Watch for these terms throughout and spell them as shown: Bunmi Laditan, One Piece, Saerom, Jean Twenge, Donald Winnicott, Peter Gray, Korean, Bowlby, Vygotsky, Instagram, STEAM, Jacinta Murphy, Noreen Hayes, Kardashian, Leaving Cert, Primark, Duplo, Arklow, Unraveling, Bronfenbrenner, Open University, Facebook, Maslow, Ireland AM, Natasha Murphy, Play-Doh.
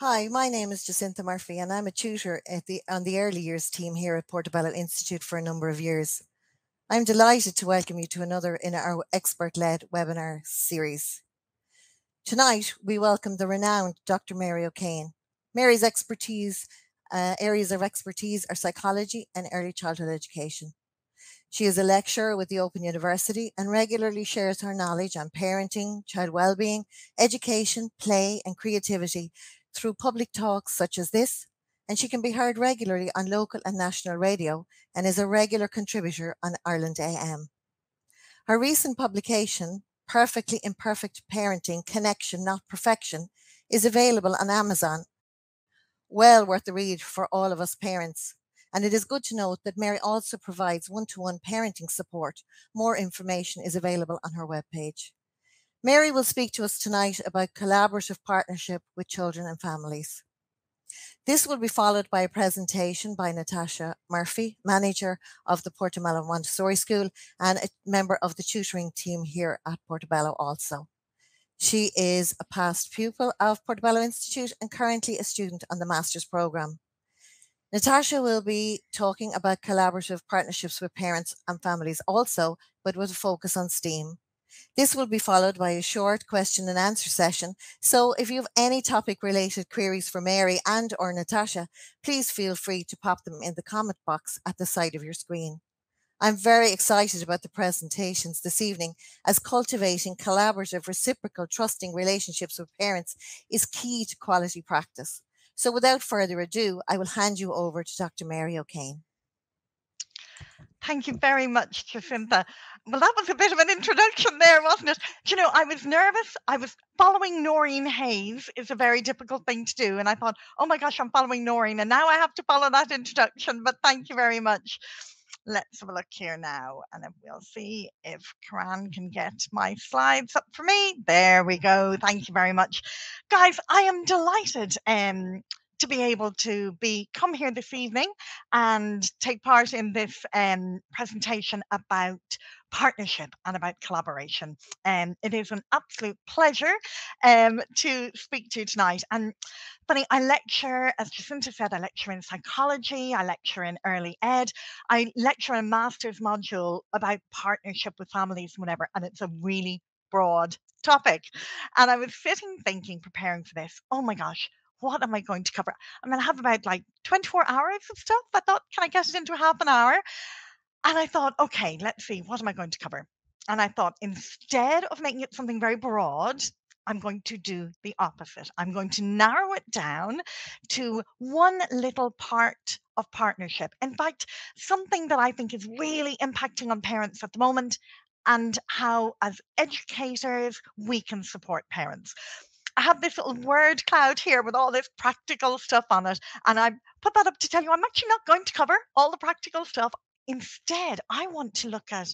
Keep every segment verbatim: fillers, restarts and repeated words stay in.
Hi, my name is Jacinta Murphy and I'm a tutor at the, on the early years team here at Portobello Institute for a number of years. I'm delighted to welcome you to another in our expert-led webinar series. Tonight, we welcome the renowned Doctor Mary O'Kane. Mary's expertise, uh, areas of expertise are psychology and early childhood education. She is a lecturer with the Open University and regularly shares her knowledge on parenting, child well-being, education, play and creativity through public talks such as this, and she can be heard regularly on local and national radio and is a regular contributor on Ireland A M. Her recent publication, Perfectly Imperfect Parenting, Connection Not Perfection, is available on Amazon. Well worth the read for all of us parents. And it is good to note that Mary also provides one-to-one parenting support. More information is available on her webpage. Mary will speak to us tonight about collaborative partnership with children and families. This will be followed by a presentation by Natasha Murphy, manager of the Portobello Montessori School and a member of the tutoring team here at Portobello also. She is a past pupil of Portobello Institute and currently a student on the master's programme. Natasha will be talking about collaborative partnerships with parents and families also, but with a focus on STEAM. This will be followed by a short question and answer session. So if you have any topic related queries for Mary and or Natasha, please feel free to pop them in the comment box at the side of your screen. I'm very excited about the presentations this evening, as cultivating collaborative, reciprocal, trusting relationships with parents is key to quality practice. So without further ado, I will hand you over to Doctor Mary O'Kane. Thank you very much, Jacinta. Well, that was a bit of an introduction there, wasn't it? Do you know, I was nervous. I was following Noreen Hayes is a very difficult thing to do. And I thought, oh my gosh, I'm following Noreen. And now I have to follow that introduction. But thank you very much. Let's have a look here now. And then we'll see if Karan can get my slides up for me. There we go. Thank you very much. Guys, I am delighted Um, to be able to be come here this evening and take part in this um, presentation about partnership and about collaboration. And um, it is an absolute pleasure um, to speak to you tonight. And funny, I lecture, as Jacinta said, I lecture in psychology, I lecture in early ed, I lecture in a master's module about partnership with families and whatever, and it's a really broad topic. And I was sitting thinking, preparing for this, oh my gosh, what am I going to cover? I'm going to have about like twenty-four hours of stuff. I thought, can I get it into half an hour? And I thought, okay, let's see, what am I going to cover? And I thought, instead of making it something very broad, I'm going to do the opposite. I'm going to narrow it down to one little part of partnership. In fact, something that I think is really impacting on parents at the moment and how, as educators, we can support parents. I have this little word cloud here with all this practical stuff on it. And I put that up to tell you I'm actually not going to cover all the practical stuff. Instead, I want to look at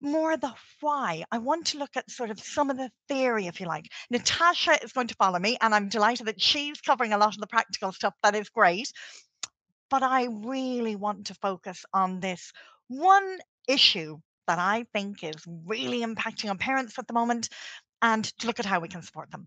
more the why. I want to look at sort of some of the theory, if you like. Natasha is going to follow me, and I'm delighted that she's covering a lot of the practical stuff. That is great. But I really want to focus on this one issue that I think is really impacting on parents at the moment and to look at how we can support them.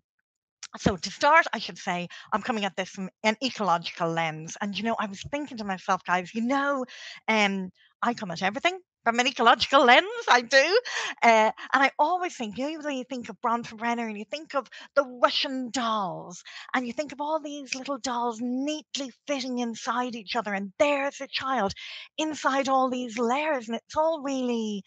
So to start, I should say, I'm coming at this from an ecological lens. And, you know, I was thinking to myself, guys, you know, um, I come at everything from an ecological lens. I do. Uh, and I always think, you know, when you think of Bronfenbrenner and you think of the Russian dolls and you think of all these little dolls neatly fitting inside each other. And there's a child inside all these layers. And it's all really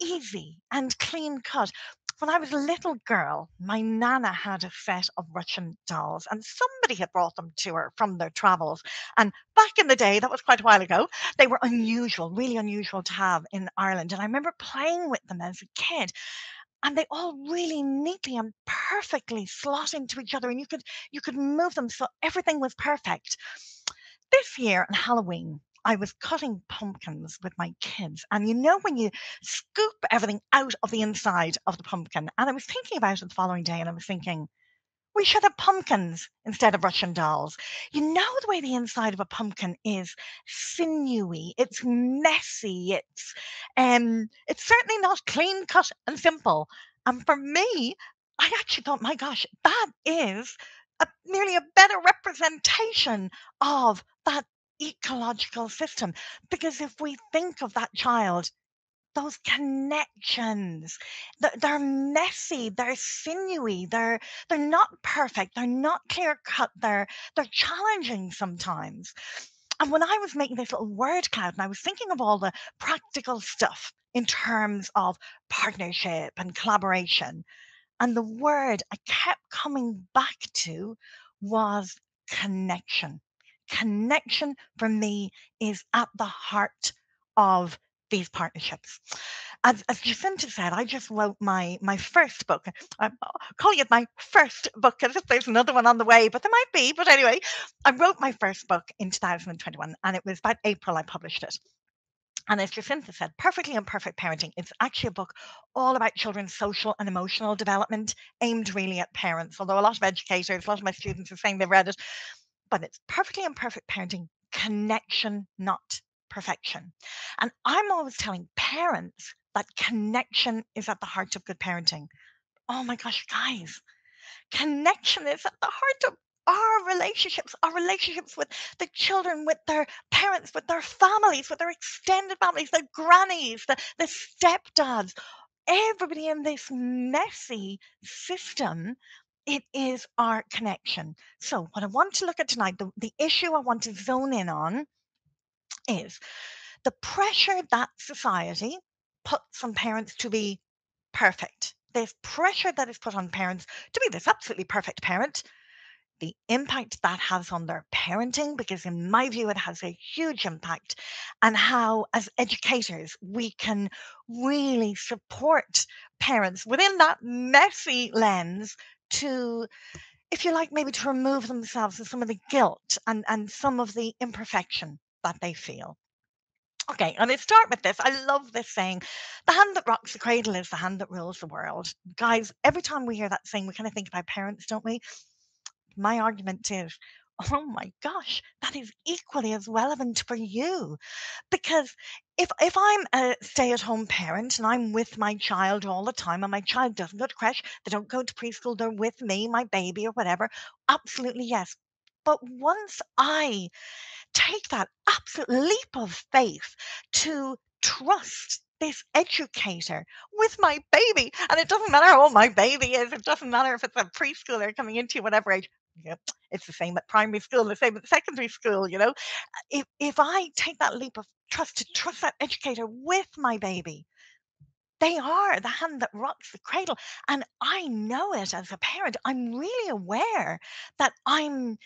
easy and clean cut. When I was a little girl, my Nana had a set of Russian dolls and somebody had brought them to her from their travels. And back in the day, that was quite a while ago, they were unusual, really unusual to have in Ireland. And I remember playing with them as a kid. And they all really neatly and perfectly slot into each other. And you could, you could move them so everything was perfect. This year on Halloween, I was cutting pumpkins with my kids. And you know when you scoop everything out of the inside of the pumpkin? And I was thinking about it the following day and I was thinking, we should have pumpkins instead of Russian dolls. You know the way the inside of a pumpkin is sinewy, it's messy, it's, um, it's certainly not clean cut and simple. And for me, I actually thought, my gosh, that is a, merely a better representation of that ecological system. Because if we think of that child, those connections, they're messy, they're sinewy, they're they're not perfect, they're not clear cut, they're they're challenging sometimes. And when I was making this little word cloud and I was thinking of all the practical stuff in terms of partnership and collaboration, and the word I kept coming back to was connection. Connection for me is at the heart of these partnerships. As, as Jacinta said, I just wrote my my first book. I'm calling it my first book because if there's another one on the way, but there might be. But anyway, I wrote my first book in two thousand twenty-one, and it was about April I published it. And as Jacinta said, Perfectly Imperfect Parenting, it's actually a book all about children's social and emotional development, aimed really at parents, although a lot of educators, a lot of my students are saying they've read it. But it's Perfectly Imperfect Parenting, connection, not perfection. And I'm always telling parents that connection is at the heart of good parenting. Oh my gosh, guys, connection is at the heart of our relationships, our relationships with the children, with their parents, with their families, with their extended families, their grannies, the, the stepdads, everybody in this messy system. It is our connection. So what I want to look at tonight, the, the issue I want to zone in on is the pressure that society puts on parents to be perfect. There's pressure that is put on parents to be this absolutely perfect parent. The impact that has on their parenting, because in my view, it has a huge impact, and how as educators, we can really support parents within that messy lens to, if you like, maybe to remove themselves of some of the guilt and, and some of the imperfection that they feel. Okay, and let's start with this. I love this saying, the hand that rocks the cradle is the hand that rules the world. Guys, every time we hear that saying, we kind of think about parents, don't we? My argument is, oh my gosh, that is equally as relevant for you. Because if if I'm a stay-at-home parent and I'm with my child all the time and my child doesn't go to creche, they don't go to preschool, they're with me, my baby or whatever, absolutely yes. But once I take that absolute leap of faith to trust this educator with my baby, and it doesn't matter how old my baby is, it doesn't matter if it's a preschooler coming into whatever age, it's the same at primary school, the same at secondary school, you know. If, if I take that leap of trust to trust that educator with my baby, they are the hand that rocks the cradle. And I know it as a parent. I'm really aware that I'm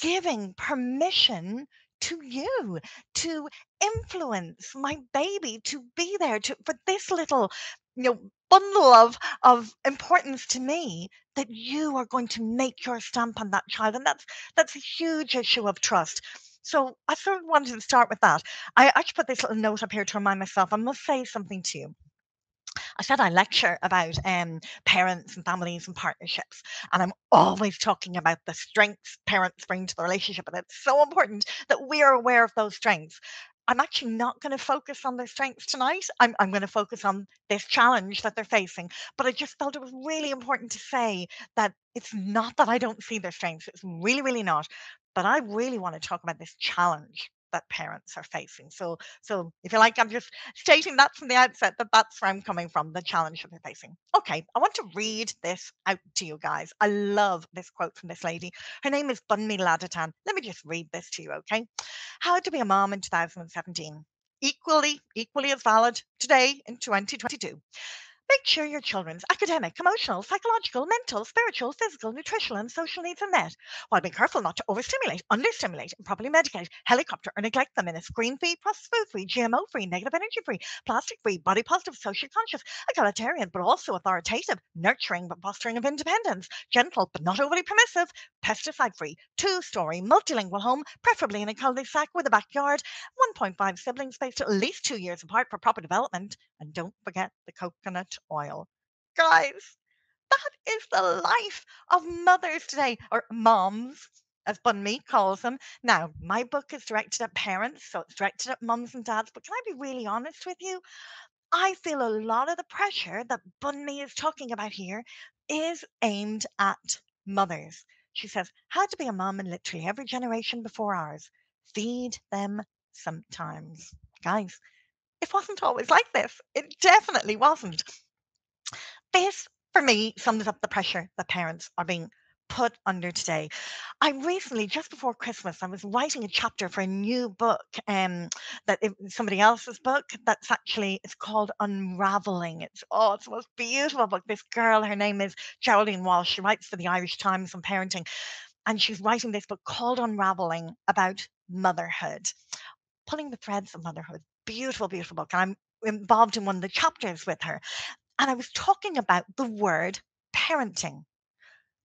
giving permission to you to influence my baby, to be there to for this little, you know, bundle of of importance to me, that you are going to make your stamp on that child. And that's that's a huge issue of trust. So I sort of wanted to start with that. I actually put this little note up here to remind myself, I must say something to you. I said I lecture about um, parents and families and partnerships, and I'm always talking about the strengths parents bring to the relationship, and it's so important that we are aware of those strengths. I'm actually not going to focus on their strengths tonight. I'm, I'm going to focus on this challenge that they're facing. But I just felt it was really important to say that it's not that I don't see their strengths. It's really, really not. But I really want to talk about this challenge that parents are facing. So, so if you like, I'm just stating that from the outset, that that's where I'm coming from, the challenge that they're facing. Okay, I want to read this out to you guys. I love this quote from this lady. Her name is Bunmi Laditan. Let me just read this to you, okay? How to be a mom in two thousand seventeen. Equally, equally as valid today in twenty twenty-two. Make sure your children's academic, emotional, psychological, mental, spiritual, physical, nutritional, and social needs are met, while being careful not to overstimulate, understimulate, and properly medicate, helicopter, or neglect them in a screen-free, processed food-free, G M O-free, negative energy-free, plastic-free, body-positive, socially conscious, egalitarian, but also authoritative, nurturing, but fostering of independence, gentle, but not overly permissive, pesticide-free, two-story, multilingual home, preferably in a cul-de-sac with a backyard, one point five siblings spaced at least two years apart for proper development, and don't forget the coconut oil. Guys, that is the life of mothers today, or moms, as Bunmi calls them. Now, my book is directed at parents, so it's directed at mums and dads, but can I be really honest with you? I feel a lot of the pressure that Bunmi is talking about here is aimed at mothers. She says, had to be a mum in literally every generation before ours. Feed them sometimes. Guys, it wasn't always like this. It definitely wasn't. This, for me, sums up the pressure that parents are being put under today. I recently, just before Christmas, I was writing a chapter for a new book, um, that it, somebody else's book that's actually, it's called Unraveling. It's, oh, it's the most beautiful book. This girl, her name is Geraldine Walsh. She writes for the Irish Times on parenting. And she's writing this book called Unraveling about motherhood, pulling the threads of motherhood. Beautiful, beautiful book. And I'm involved in one of the chapters with her. And I was talking about the word parenting.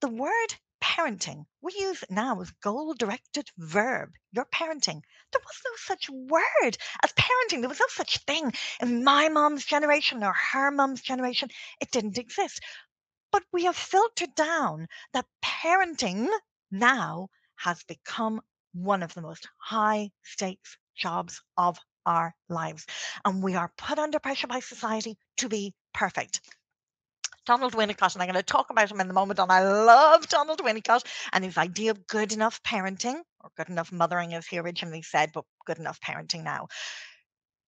The word parenting, we use it now as goal-directed verb. You're parenting. There was no such word as parenting. There was no such thing in my mom's generation or her mom's generation. It didn't exist. But we have filtered down that parenting now has become one of the most high-stakes jobs of our lives. And we are put under pressure by society to be perfect. Donald Winnicott, and I'm going to talk about him in the moment, and I love Donald Winnicott and his idea of good enough parenting, or good enough mothering as he originally said, but good enough parenting now.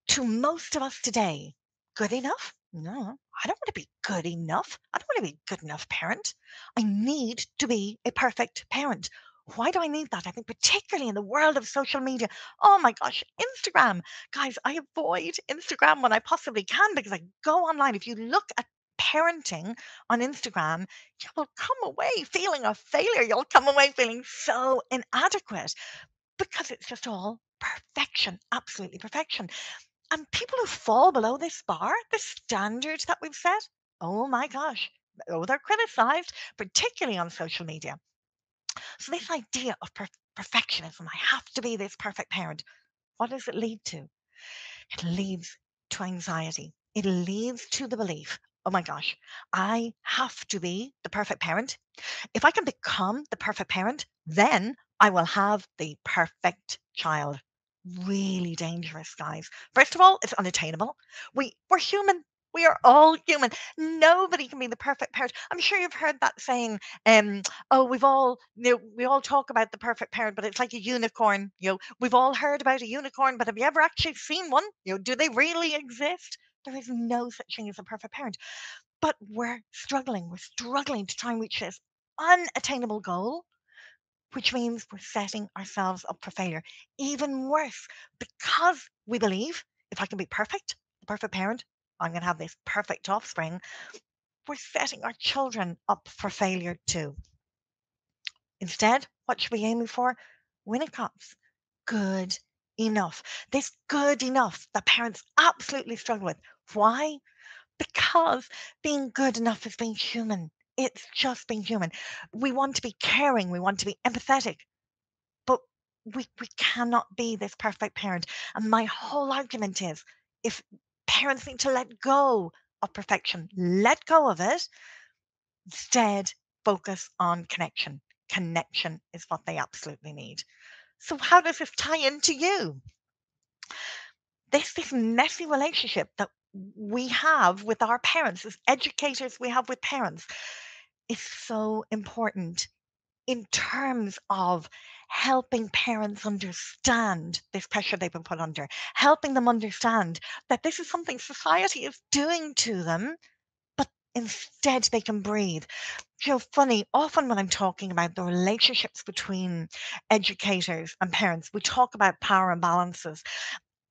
To most of us today, good enough? No, I don't want to be good enough. I don't want to be a good enough parent. I need to be a perfect parent. Why do I need that? I think particularly in the world of social media. Oh my gosh, Instagram. Guys, I avoid Instagram when I possibly can because I go online. If you look at parenting on Instagram, you will come away feeling a failure. You'll come away feeling so inadequate because it's just all perfection, absolutely perfection. And people who fall below this bar, the standard that we've set, oh my gosh, oh, they're criticized, particularly on social media. So this idea of per- perfectionism, I have to be this perfect parent, what does it lead to? It leads to anxiety. It leads to the belief, oh my gosh, I have to be the perfect parent. If I can become the perfect parent, then I will have the perfect child. Really dangerous, guys. First of all, it's unattainable. We, we're human. We are all human. Nobody can be the perfect parent. I'm sure you've heard that saying, um, oh, we've all, you know, we all talk about the perfect parent, but it's like a unicorn. You know, we've all heard about a unicorn, but have you ever actually seen one? You know, do they really exist? There is no such thing as a perfect parent. But we're struggling. We're struggling to try and reach this unattainable goal, which means we're setting ourselves up for failure. Even worse, because we believe if I can be perfect, the perfect parent, I'm going to have this perfect offspring, we're setting our children up for failure too. Instead, what should we be aiming for? Winnicott's good enough. This good enough that parents absolutely struggle with. Why? Because being good enough is being human. It's just being human. We want to be caring. We want to be empathetic. But we, we cannot be this perfect parent. And my whole argument is, if parents need to let go of perfection, let go of it. Instead, focus on connection. Connection is what they absolutely need. So how does this tie into you? This, this messy relationship that we have with our parents, as educators we have with parents, is so important in terms of helping parents understand this pressure they've been put under, helping them understand that this is something society is doing to them, but instead they can breathe. You know, funny, often when I'm talking about the relationships between educators and parents, we talk about power imbalances.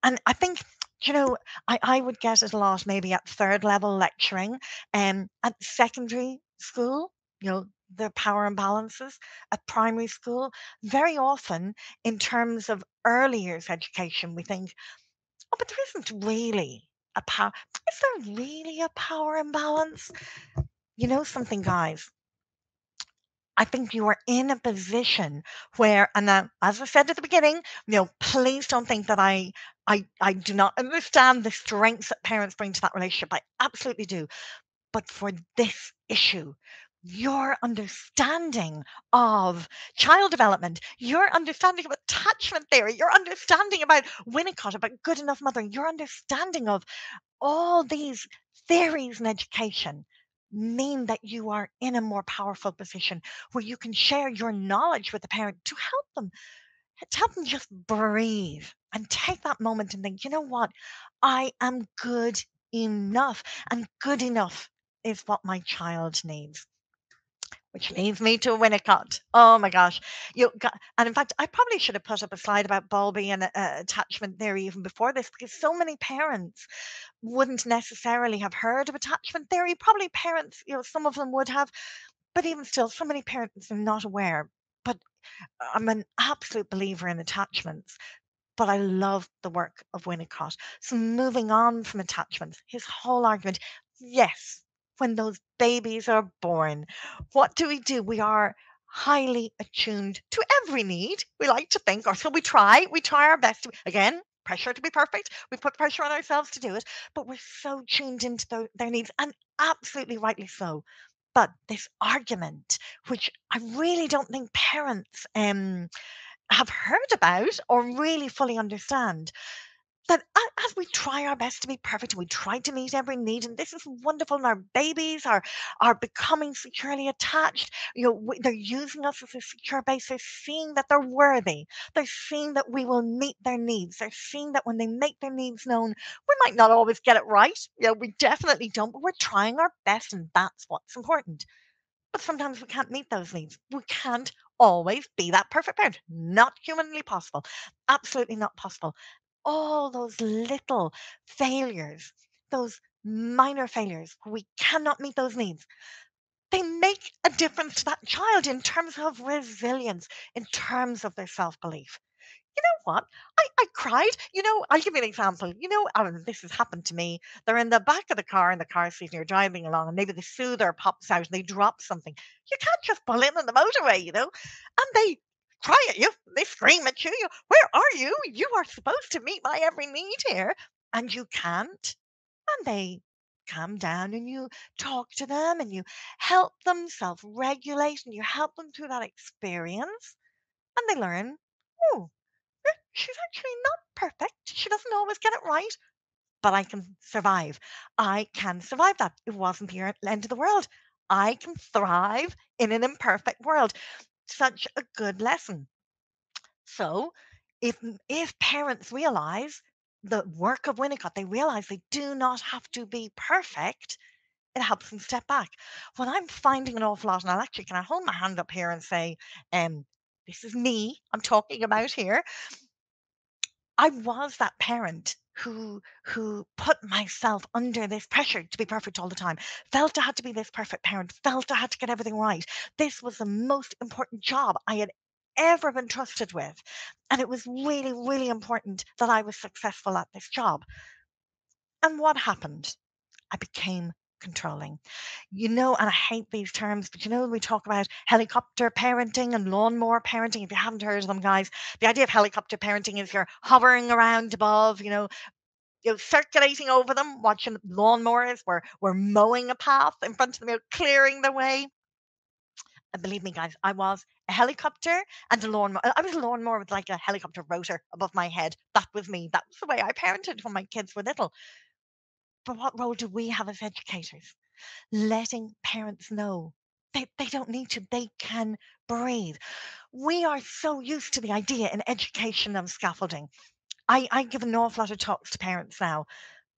And I think, you know, I, I would get it a lot maybe at third level lecturing, um, at secondary school, you know, their power imbalances at primary school. Very often in terms of early years education, we think, oh, but there isn't really a power. Is there really a power imbalance? You know something, guys? I think you are in a position where, and uh, as I said at the beginning, you know, please don't think that I, I, I do not understand the strengths that parents bring to that relationship. I absolutely do. But for this issue, your understanding of child development, your understanding of attachment theory, your understanding about Winnicott, about good enough mothering, your understanding of all these theories in education mean that you are in a more powerful position where you can share your knowledge with the parent to help them, to help them just breathe and take that moment and think, you know what, I am good enough, and good enough is what my child needs. Which leads me to Winnicott. Oh my gosh. You got, and in fact, I probably should have put up a slide about Bowlby and uh, attachment theory even before this, because so many parents wouldn't necessarily have heard of attachment theory. Probably parents, you know, some of them would have, but even still, so many parents are not aware. But I'm an absolute believer in attachments, but I love the work of Winnicott. So moving on from attachments, his whole argument, yes, when those babies are born, what do we do? We are highly attuned to every need, we like to think, or so we try, we try our best. To, again, pressure to be perfect. We put pressure on ourselves to do it, but we're so tuned into the, their needs, and absolutely rightly so. But this argument, which I really don't think parents um, have heard about or really fully understand, that as we try our best to be perfect, we try to meet every need, and this is wonderful, and our babies are are becoming securely attached. You know, they're using us as a secure base. They're seeing that they're worthy. They're seeing that we will meet their needs. They're seeing that when they make their needs known, we might not always get it right. Yeah, you know, we definitely don't, but we're trying our best, and that's what's important. But sometimes we can't meet those needs. We can't always be that perfect parent. Not humanly possible. Absolutely not possible. All those little failures, those minor failures, we cannot meet those needs. They make a difference to that child in terms of resilience, in terms of their self-belief. You know what? I, I cried. You know, I'll give you an example. You know, I mean, this has happened to me. They're in the back of the car, and the car seat, and you're driving along, and maybe the soother pops out, and they drop something. You can't just pull in on the motorway, you know, and they cry at you, they scream at you, where are you? You are supposed to meet my every need here, and you can't. And they calm down, and you talk to them, and you help them self-regulate, and you help them through that experience, and they learn, oh, she's actually not perfect, she doesn't always get it right, but I can survive. I can survive that. It wasn't the end of the world. I can thrive in an imperfect world. Such a good lesson. So if if parents realize the work of Winnicott, they realize they do not have to be perfect, it helps them step back. What I'm finding an awful lot, and I'll actually, can I hold my hand up here and say, um, this is me I'm talking about here. I was that parent who who put myself under this pressure to be perfect all the time, felt I had to be this perfect parent, felt I had to get everything right. This was the most important job I had ever been trusted with. And it was really, really important that I was successful at this job. And what happened? I became controlling. You know, and I hate these terms, but you know, we talk about helicopter parenting and lawnmower parenting. If you haven't heard of them, guys, the idea of helicopter parenting is you're hovering around above, you know, you know, circulating over them, watching lawnmowers, we're, we're mowing a path in front of them, you know, clearing the way. And believe me, guys, I was a helicopter and a lawnmower. I was a lawnmower with like a helicopter rotor above my head. That was me. That was the way I parented when my kids were little. But what role do we have as educators? Letting parents know they, they don't need to, they can breathe. We are so used to the idea in education of scaffolding. I, I give an awful lot of talks to parents now.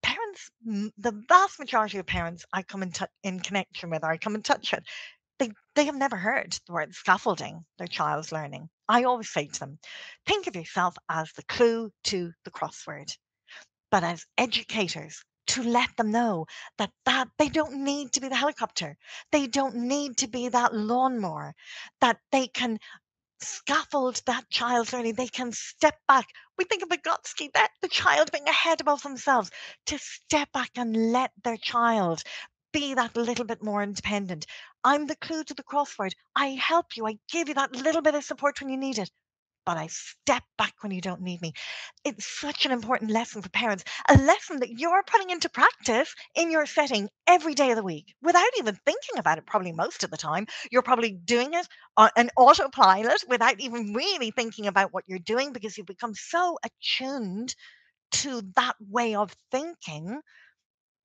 Parents, the vast majority of parents I come in, t- in connection with, or I come in touch with, they, they have never heard the word scaffolding their child's learning. I always say to them, think of yourself as the clue to the crossword. But as educators, to let them know that, that they don't need to be the helicopter. They don't need to be that lawnmower, that they can scaffold that child's learning. They can step back. We think of Vygotsky, that the child being a head above themselves, to step back and let their child be that little bit more independent. I'm the clue to the crossword. I help you. I give you that little bit of support when you need it. But I step back when you don't need me. It's such an important lesson for parents, a lesson that you're putting into practice in your setting every day of the week without even thinking about it, probably most of the time. You're probably doing it on an autopilot without even really thinking about what you're doing, because you've become so attuned to that way of thinking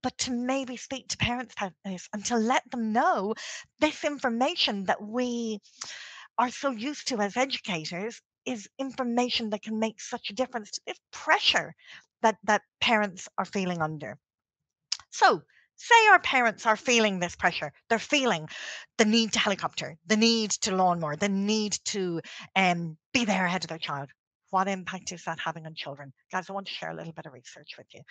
but to maybe speak to parents about this and to let them know this information that we are so used to as educators is information that can make such a difference to this pressure that, that parents are feeling under. So say our parents are feeling this pressure. They're feeling the need to helicopter, the need to lawnmower, the need to um, be there ahead of their child. What impact is that having on children? Guys, I want to share a little bit of research with you.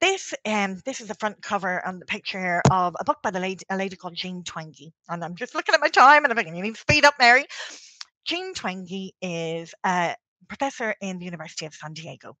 This um, this is the front cover on the picture here of a book by the lady, a lady called Jean Twenge. And I'm just looking at my time and I'm thinking, you need to speed up, Mary. Jean Twenge is a professor in the University of San Diego.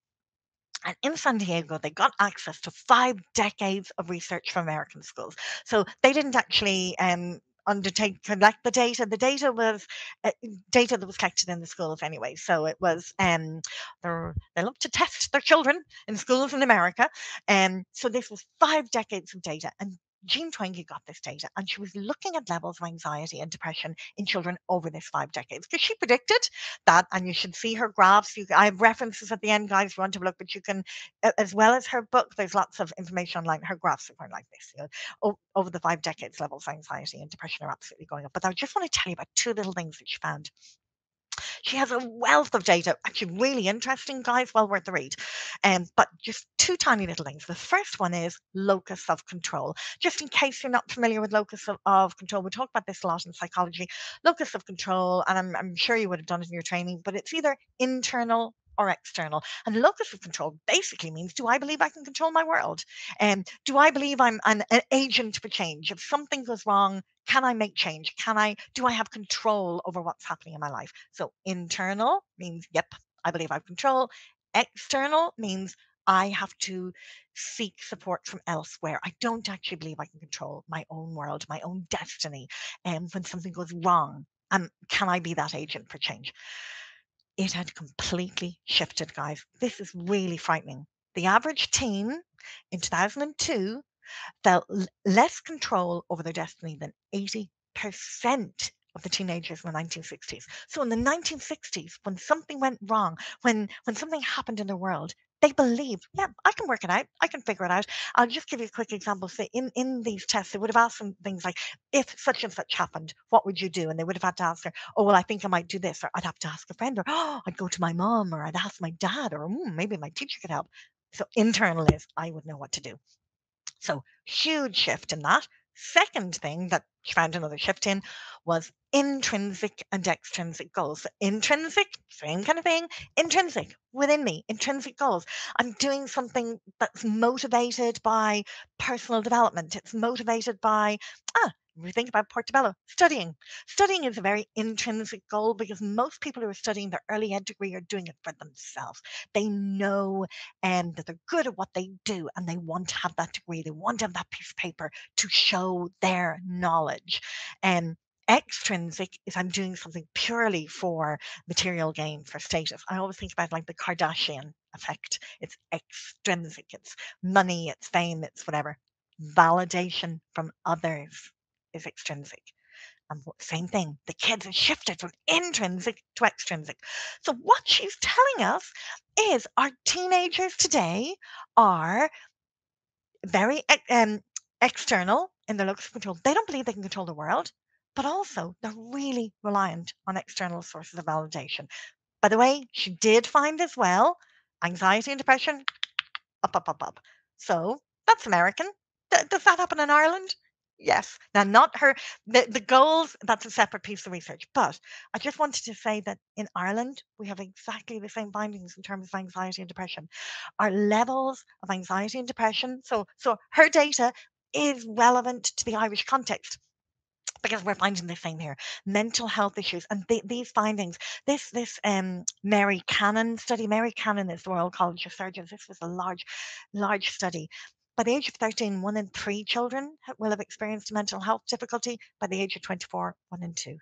And in San Diego, they got access to five decades of research from American schools. So they didn't actually um, undertake, collect the data. The data was uh, data that was collected in the schools anyway. So it was, um, they love to test their children in schools in America. Um, so this was five decades of data. And Jean Twenge got this data, and she was looking at levels of anxiety and depression in children over this five decades because she predicted that, and you should see her graphs. You, I have references at the end, guys, if you want to look, but you can, as well as her book, there's lots of information online. Her graphs are going like this. You know, over the five decades, levels of anxiety and depression are absolutely going up. But I just want to tell you about two little things that she found. She has a wealth of data, actually really interesting, guys, well worth the read. Um, but just two tiny little things. The first one is locus of control. Just in case you're not familiar with locus of, of control, we talk about this a lot in psychology. Locus of control, and I'm, I'm sure you would have done it in your training, but it's either internal or external. And locus of control basically means, do I believe I can control my world? Um, do I believe I'm an, an agent for change? If something goes wrong, can I make change? Can I, do I have control over what's happening in my life? So internal means, yep, I believe I have control. External means I have to seek support from elsewhere. I don't actually believe I can control my own world, my own destiny. And um, when something goes wrong, um, can I be that agent for change? It had completely shifted, guys. This is really frightening. The average teen in two thousand two felt less control over their destiny than eighty percent of the teenagers in the nineteen sixties. So in the nineteen sixties, when something went wrong, when, when something happened in their world, they believed, yeah, I can work it out. I can figure it out. I'll just give you a quick example. So in, in these tests, they would have asked them things like, if such and such happened, what would you do? And they would have had to answer, oh, well, I think I might do this, or I'd have to ask a friend, or oh, I'd go to my mom, or I'd ask my dad, or mm, maybe my teacher could help. So internal is, I would know what to do. So huge shift in that. Second thing that she found another shift in was intrinsic and extrinsic goals. So intrinsic, same kind of thing, intrinsic within me, intrinsic goals. I'm doing something that's motivated by personal development. It's motivated by, ah, we think about Portobello, studying. Studying is a very intrinsic goal because most people who are studying their early ed degree are doing it for themselves. They know um, that they're good at what they do and they want to have that degree. They want to have that piece of paper to show their knowledge. Um, extrinsic is I'm doing something purely for material gain, for status. I always think about like the Kardashian effect. It's extrinsic. It's money, it's fame, it's whatever. Validation from others is extrinsic. And same thing, the kids are shifted from intrinsic to extrinsic. So what she's telling us is our teenagers today are very um, external in their locus of control. They don't believe they can control the world, but also they're really reliant on external sources of validation. By the way, she did find as well, anxiety and depression, up, up, up, up. So that's American. Th- does that happen in Ireland? Yes. Now, not her, the, the goals, that's a separate piece of research. But I just wanted to say that in Ireland, we have exactly the same findings in terms of anxiety and depression. Our levels of anxiety and depression, so, so her data is relevant to the Irish context because we're finding the same here. Mental health issues and th- these findings, this this um, Mary Cannon study, Mary Cannon is the Royal College of Surgeons. This was a large, large study. By the age of thirteen, one in three children will have experienced mental health difficulty. By the age of twenty-four, one in two.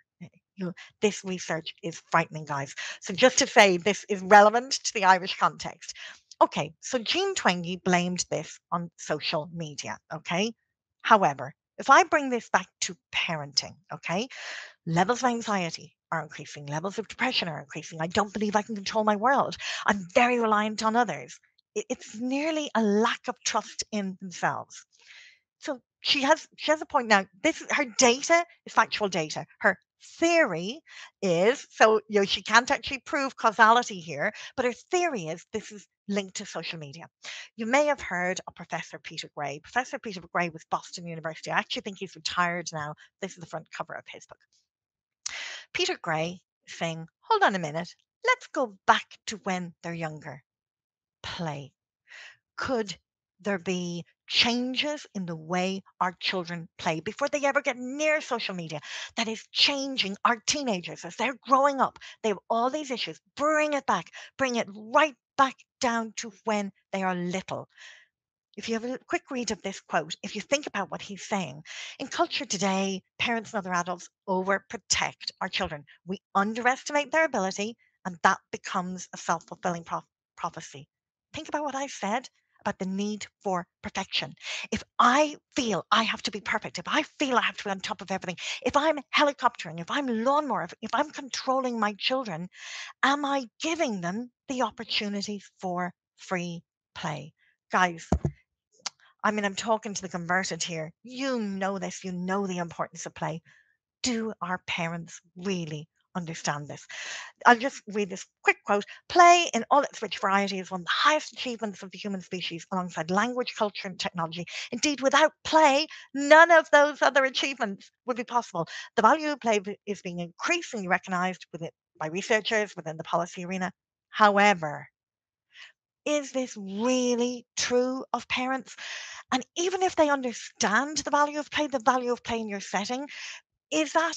This research is frightening, guys. So just to say, this is relevant to the Irish context. Okay, so Jean Twenge blamed this on social media, okay? However, if I bring this back to parenting, okay, levels of anxiety are increasing. Levels of depression are increasing. I don't believe I can control my world. I'm very reliant on others. it's nearly a lack of trust in themselves. So she has she has a point now. This her data is factual data. Her theory is, so you know, she can't actually prove causality here, but her theory is this is linked to social media. You may have heard of Professor Peter Gray. Professor Peter Gray was Boston University. I actually think he's retired now. This is the front cover of his book. Peter Gray saying, hold on a minute, let's go back to when they're younger. Play. Could there be changes in the way our children play before they ever get near social media that is changing our teenagers as they're growing up? They have all these issues. Bring it back. Bring it right back down to when they are little. If you have a quick read of this quote, if you think about what he's saying, in culture today, parents and other adults overprotect our children. We underestimate their ability, and that becomes a self-fulfilling pro- prophecy. Think about what I said about the need for perfection. If I feel I have to be perfect, if I feel I have to be on top of everything, if I'm helicoptering, if I'm lawnmower, if, if I'm controlling my children, am I giving them the opportunity for free play? Guys, I mean, I'm talking to the converted here. You know this, you know the importance of play. Do our parents really understand this? I'll just read this quick quote. Play in all its rich variety is one of the highest achievements of the human species alongside language, culture, and technology. Indeed, without play, none of those other achievements would be possible. The value of play is being increasingly recognized with it by researchers within the policy arena. However, is this really true of parents? And even if they understand the value of play, the value of play in your setting, is that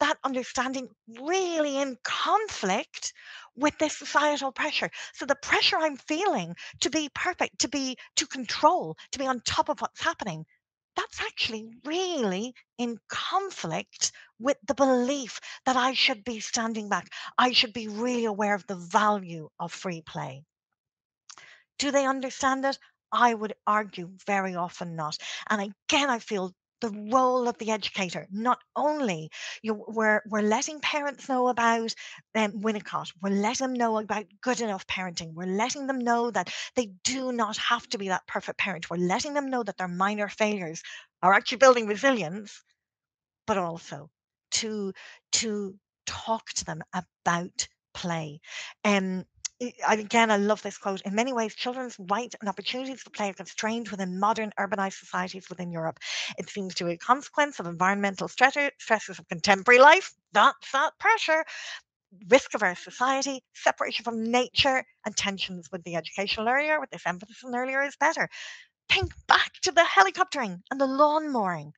that understanding really in conflict with this societal pressure? So the pressure I'm feeling to be perfect, to be to control, to be on top of what's happening, that's actually really in conflict with the belief that I should be standing back. I should be really aware of the value of free play. Do they understand it? I would argue very often not. And again, I feel the role of the educator, not only you know, we're, we're letting parents know about um, Winnicott, we're letting them know about good enough parenting, we're letting them know that they do not have to be that perfect parent, we're letting them know that their minor failures are actually building resilience, but also to, to talk to them about play. Um, Again, I love this quote. In many ways, children's rights and opportunities for play are constrained within modern urbanized societies within Europe. It seems to be a consequence of environmental stresses of contemporary life. That's that pressure. Risk-averse society, separation from nature, and tensions with the educational area, with this emphasis on earlier is better. Think back to the helicoptering and the lawn mowing.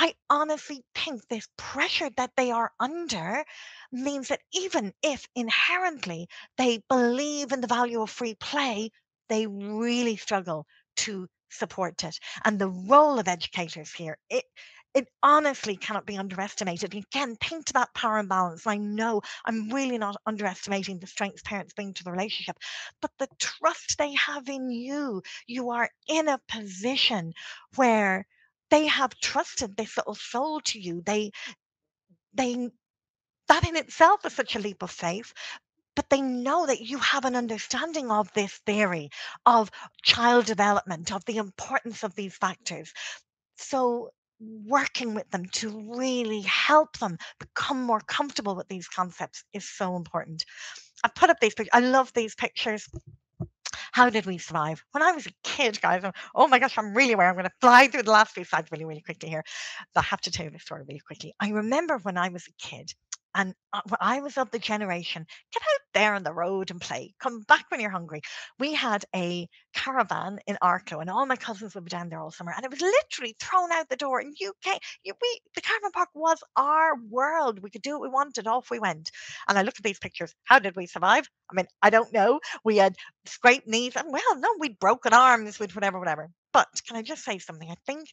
I honestly think this pressure that they are under means that even if inherently they believe in the value of free play, they really struggle to support it. And the role of educators here, it, it honestly cannot be underestimated. Again, think to that power imbalance. I know I'm really not underestimating the strengths parents bring to the relationship, but the trust they have in you, you are in a position where they have trusted this little soul to you. They, they, that in itself is such a leap of faith, but they know that you have an understanding of this theory, of child development, of the importance of these factors. So working with them to really help them become more comfortable with these concepts is so important. I put up these pictures. I love these pictures. How did we survive? When I was a kid, guys, I'm, oh my gosh, I'm really aware. I'm going to fly through the last few slides really, really quickly here. But I have to tell you this story really quickly. I remember when I was a kid and I was of the generation, get out there on the road and play. Come back when you're hungry. We had a caravan in Arklow and all my cousins would be down there all summer. And it was literally thrown out the door. And you came, you, we, the caravan park was our world. We could do what we wanted. Off we went. And I look at these pictures. How did we survive? I mean, I don't know. We had scraped knees. And well, no, we'd broken arms with whatever, whatever. But can I just say something? I think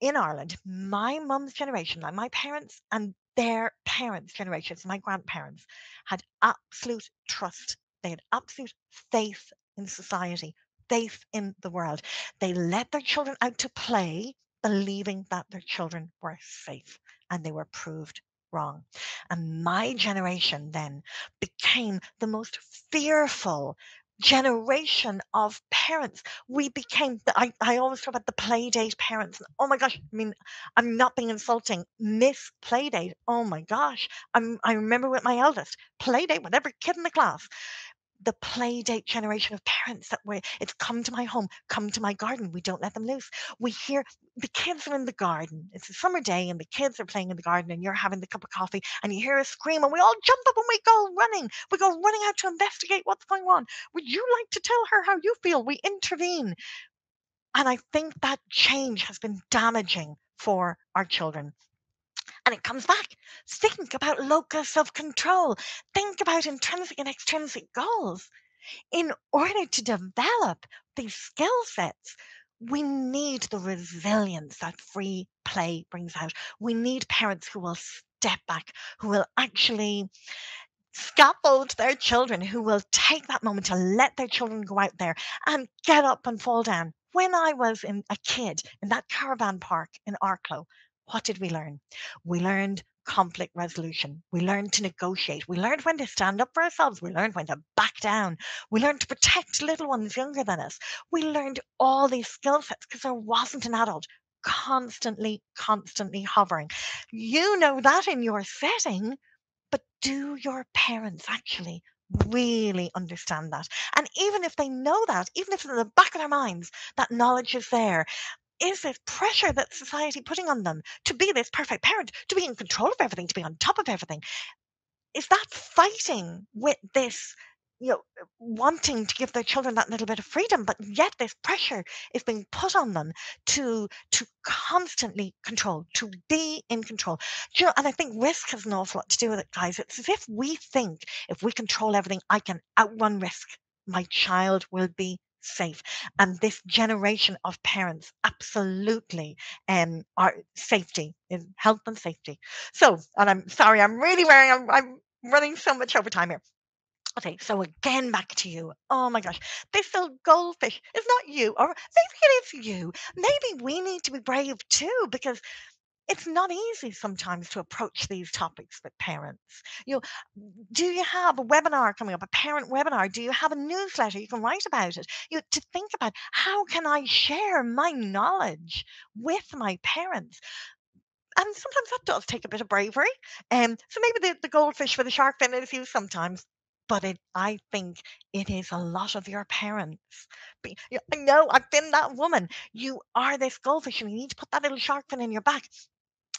in Ireland, my mum's generation, like my parents and their parents' generations, my grandparents, had absolute trust. They had absolute faith in society, faith in the world. They let their children out to play, believing that their children were safe, and they were proved wrong. And my generation then became the most fearful generation of parents, we became, I, I always talk about the playdate parents. Oh my gosh, I mean, I'm not being insulting. Miss Playdate, oh my gosh. I'm, I remember with my eldest, playdate with every kid in the class. The playdate generation of parents that were, it's come to my home, come to my garden. We don't let them loose. We hear the kids are in the garden. It's a summer day and the kids are playing in the garden and you're having the cup of coffee and you hear a scream and we all jump up and we go running. We go running out to investigate what's going on. Would you like to tell her how you feel? We intervene. And I think that change has been damaging for our children. And it comes back. Think about locus of control. Think about intrinsic and extrinsic goals. In order to develop these skill sets, we need the resilience that free play brings out. We need parents who will step back, who will actually scaffold their children, who will take that moment to let their children go out there and get up and fall down. When I was in, a kid in that caravan park in Arklow, what did we learn? We learned conflict resolution. We learned to negotiate. We learned when to stand up for ourselves. We learned when to back down. We learned to protect little ones younger than us. We learned all these skill sets because there wasn't an adult constantly, constantly hovering. You know that in your setting, but do your parents actually really understand that? And even if they know that, even if it's in the back of their minds, that knowledge is there. Is this pressure that society is putting on them to be this perfect parent, to be in control of everything, to be on top of everything? Is that fighting with this, you know, wanting to give their children that little bit of freedom, but yet this pressure is being put on them to to constantly control, to be in control? Do you know, and I think risk has an awful lot to do with it, guys. It's as if we think if we control everything, I can outrun risk. My child will be safe. And this generation of parents absolutely um are safety is health and safety. So, and I'm sorry, I'm really wearing I'm, I'm running so much over time here. Okay, so again, back to you. Oh my gosh, this little goldfish is not you, or maybe it is you. Maybe we need to be brave too, because it's not easy sometimes to approach these topics with parents. You know, do you have a webinar coming up, a parent webinar? Do you have a newsletter you can write about it? You know, to think about how can I share my knowledge with my parents? And sometimes that does take a bit of bravery. Um, so maybe the, the goldfish with the shark fin is you sometimes. But it, I think it is a lot of your parents. Be, you know, I know I've been that woman. You are this goldfish and you need to put that little shark fin in your back.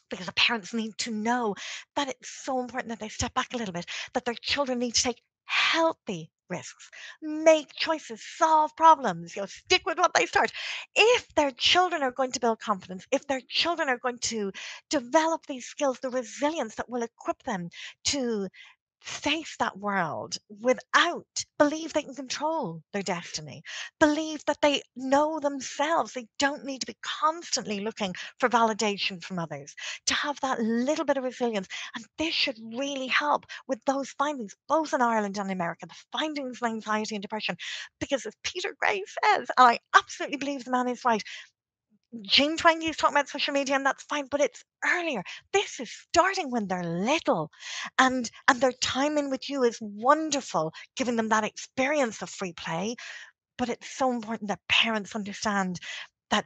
Because the parents need to know that it's so important that they step back a little bit, that their children need to take healthy risks, make choices, solve problems, you know, stick with what they start. If their children are going to build confidence, if their children are going to develop these skills, the resilience that will equip them to face that world without, believe they can control their destiny, believe that they know themselves, they don't need to be constantly looking for validation from others, to have that little bit of resilience. And this should really help with those findings, both in Ireland and America, the findings of anxiety and depression, because as Peter Gray says, and I absolutely believe the man is right, Jean Twenge is talking about social media, and that's fine, but it's earlier. This is starting when they're little, and and their time in with you is wonderful, giving them that experience of free play. But it's so important that parents understand that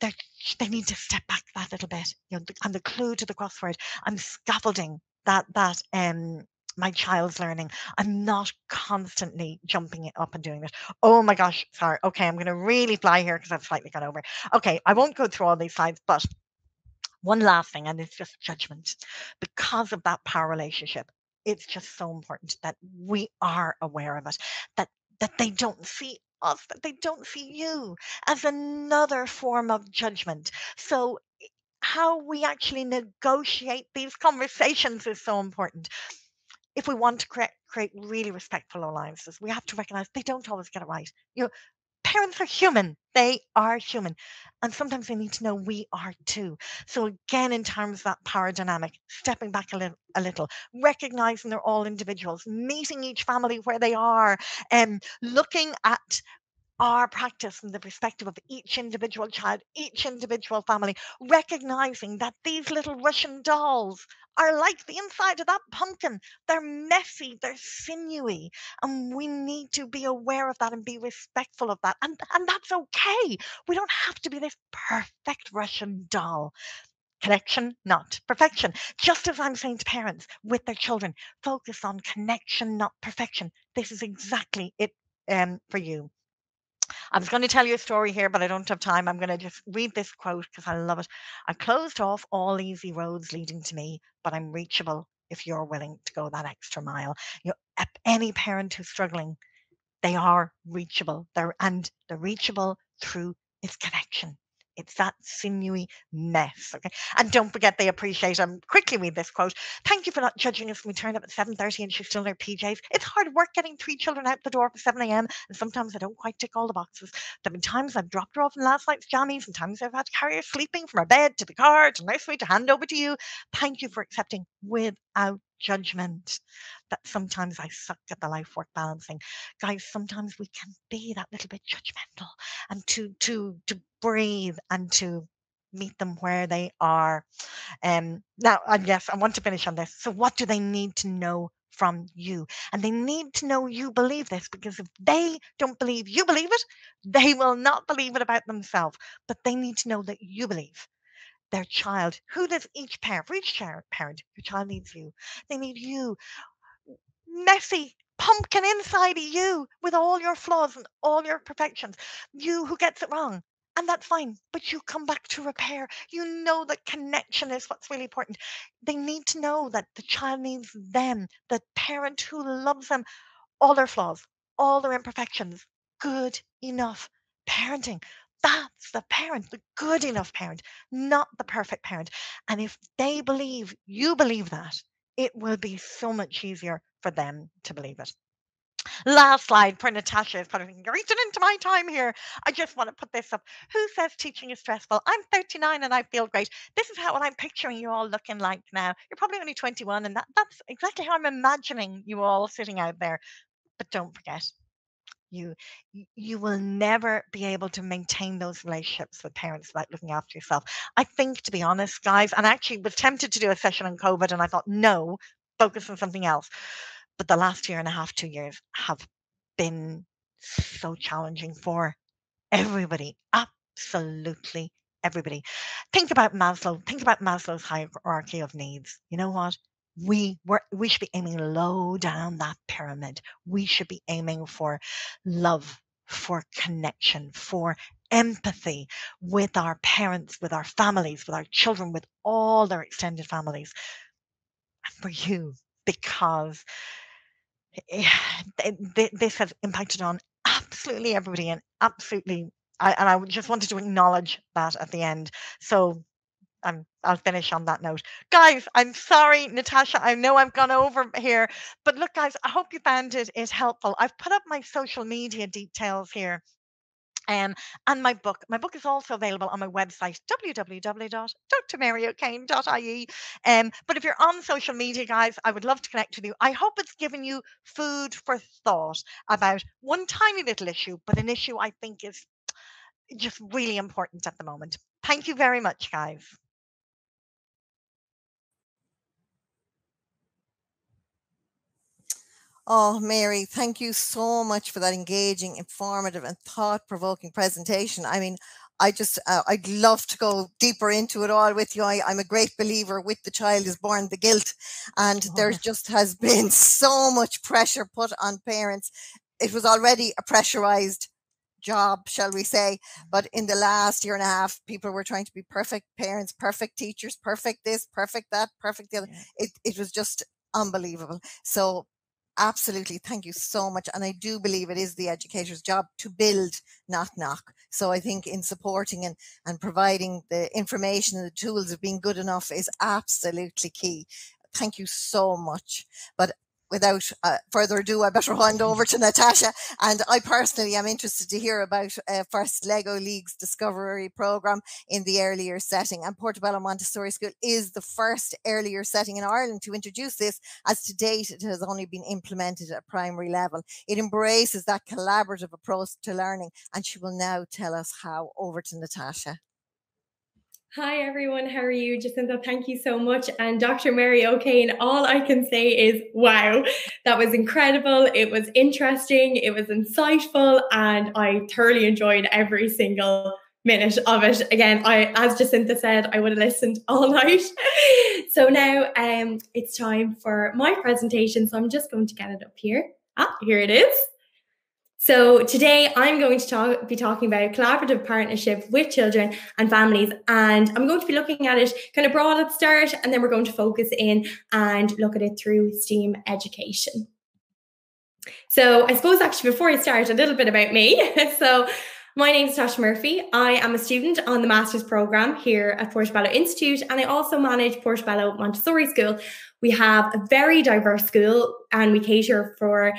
they they need to step back that little bit. You know, and the clue to the crossword, I'm scaffolding that that um. my child's learning. I'm not constantly jumping it up and doing it. Oh my gosh, sorry. Okay, I'm going to really fly here because I've slightly gone over. Okay, I won't go through all these slides, but one last thing, and it's just judgment. Because of that power relationship, it's just so important that we are aware of it, that that they don't see us, that they don't see you as another form of judgment. So how we actually negotiate these conversations is so important. If we want to create, create really respectful alliances, we have to recognize they don't always get it right. You know, parents are human. They are human. And sometimes they need to know we are too. So again, in terms of that power dynamic, stepping back a, li a little, recognizing they're all individuals, meeting each family where they are, and um, looking at our practice from the perspective of each individual child, each individual family, recognizing that these little Russian dolls are like the inside of that pumpkin. They're messy, they're sinewy, and we need to be aware of that and be respectful of that. And, and that's okay. We don't have to be this perfect Russian doll. Connection, not perfection. Just as I'm saying to parents with their children, focus on connection, not perfection. This is exactly it um, for you. I was going to tell you a story here, but I don't have time. I'm going to just read this quote because I love it. I closed off all easy roads leading to me, but I'm reachable if you're willing to go that extra mile. You know, any parent who's struggling, they are reachable. They're, and they're reachable through its connection. It's that sinewy mess, okay? And don't forget they appreciate them. Quickly read this quote. Thank you for not judging us when we turn up at seven thirty and she's still in her P Js. It's hard work getting three children out the door for seven a m and sometimes I don't quite tick all the boxes. There have been times I've dropped her off in last night's jammies and times I've had to carry her sleeping from her bed to the car to nursery to hand over to you. Thank you for accepting without judgment. That sometimes I suck at the life work balancing, guys. Sometimes we can be that little bit judgmental, and to to to breathe and to meet them where they are. Um now, and yes, I want to finish on this. So what do they need to know from you? And they need to know you believe this, because if they don't believe you believe it, they will not believe it about themselves. But they need to know that you believe their child. Who does each parent? For each parent, your child needs you. They need you, messy pumpkin inside of you, with all your flaws and all your imperfections. You who gets it wrong, and that's fine, but you come back to repair. You know that connection is what's really important. They need to know that the child needs them, the parent who loves them, all their flaws, all their imperfections. Good enough parenting. That's the parent, the good enough parent, not the perfect parent. And if they believe you believe that, it will be so much easier for them to believe it. Last slide for Natasha. Is probably reaching into my time here. I just want to put this up. Who says teaching is stressful? I'm thirty-nine and I feel great. This is how what I'm picturing you all looking like now. You're probably only twenty-one, and that, that's exactly how I'm imagining you all sitting out there. But don't forget, You, you will never be able to maintain those relationships with parents without looking after yourself. I think, to be honest, guys, and I actually was tempted to do a session on COVID, and I thought, no, focus on something else. But the last year and a half, two years have been so challenging for everybody, absolutely everybody. Think about Maslow. Think about Maslow's hierarchy of needs. You know what? We were, we should be aiming low down that pyramid. We should be aiming for love, for connection, for empathy with our parents, with our families, with our children, with all their extended families. And for you, because this has impacted on absolutely everybody, and absolutely, I, and I just wanted to acknowledge that at the end. So I'm, I'll finish on that note. Guys, I'm sorry, Natasha, I know I've gone over here, but look, guys, I hope you found it is helpful. I've put up my social media details here, um, and my book. My book is also available on my website, w w w dot dr mary okane dot i e. Um, but if you're on social media, guys, I would love to connect with you. I hope it's given you food for thought about one tiny little issue, but an issue I think is just really important at the moment. Thank you very much, guys. Oh, Mary, thank you so much for that engaging, informative and thought-provoking presentation. I mean, I just, uh, I'd love to go deeper into it all with you. I, I'm a great believer with the child is born the guilt. And oh, there just has been so much pressure put on parents. It was already a pressurized job, shall we say, but in the last year and a half, people were trying to be perfect parents, perfect teachers, perfect this, perfect that, perfect the other. Yeah. It, it was just unbelievable. So absolutely, thank you so much. And I do believe it is the educator's job to build, not knock. So I think in supporting and, and providing the information and the tools of being good enough is absolutely key. Thank you so much. But without uh, further ado, I better hand over to Natasha. And I personally am interested to hear about uh, First Lego League's discovery programme in the earlier setting. And Portobello Montessori School is the first earlier setting in Ireland to introduce this, as to date it has only been implemented at primary level. It embraces that collaborative approach to learning, and she will now tell us how. Over to Natasha. Hi everyone, how are you? Jacinta, thank you so much. And Doctor Mary O'Kane, all I can say is, wow, that was incredible. It was interesting, it was insightful, and I thoroughly enjoyed every single minute of it. Again, I, as Jacinta said, I would have listened all night. So now um, it's time for my presentation. So I'm just going to get it up here. Ah, here it is. So today I'm going to talk, be talking about collaborative partnership with children and families, and I'm going to be looking at it kind of broad at the start, and then we're going to focus in and look at it through STEAM education. So I suppose actually before I start, a little bit about me. So my name is Natasha Murphy. I am a student on the master's programme here at Portobello Institute, and I also manage Portobello Montessori School. We have a very diverse school, and we cater for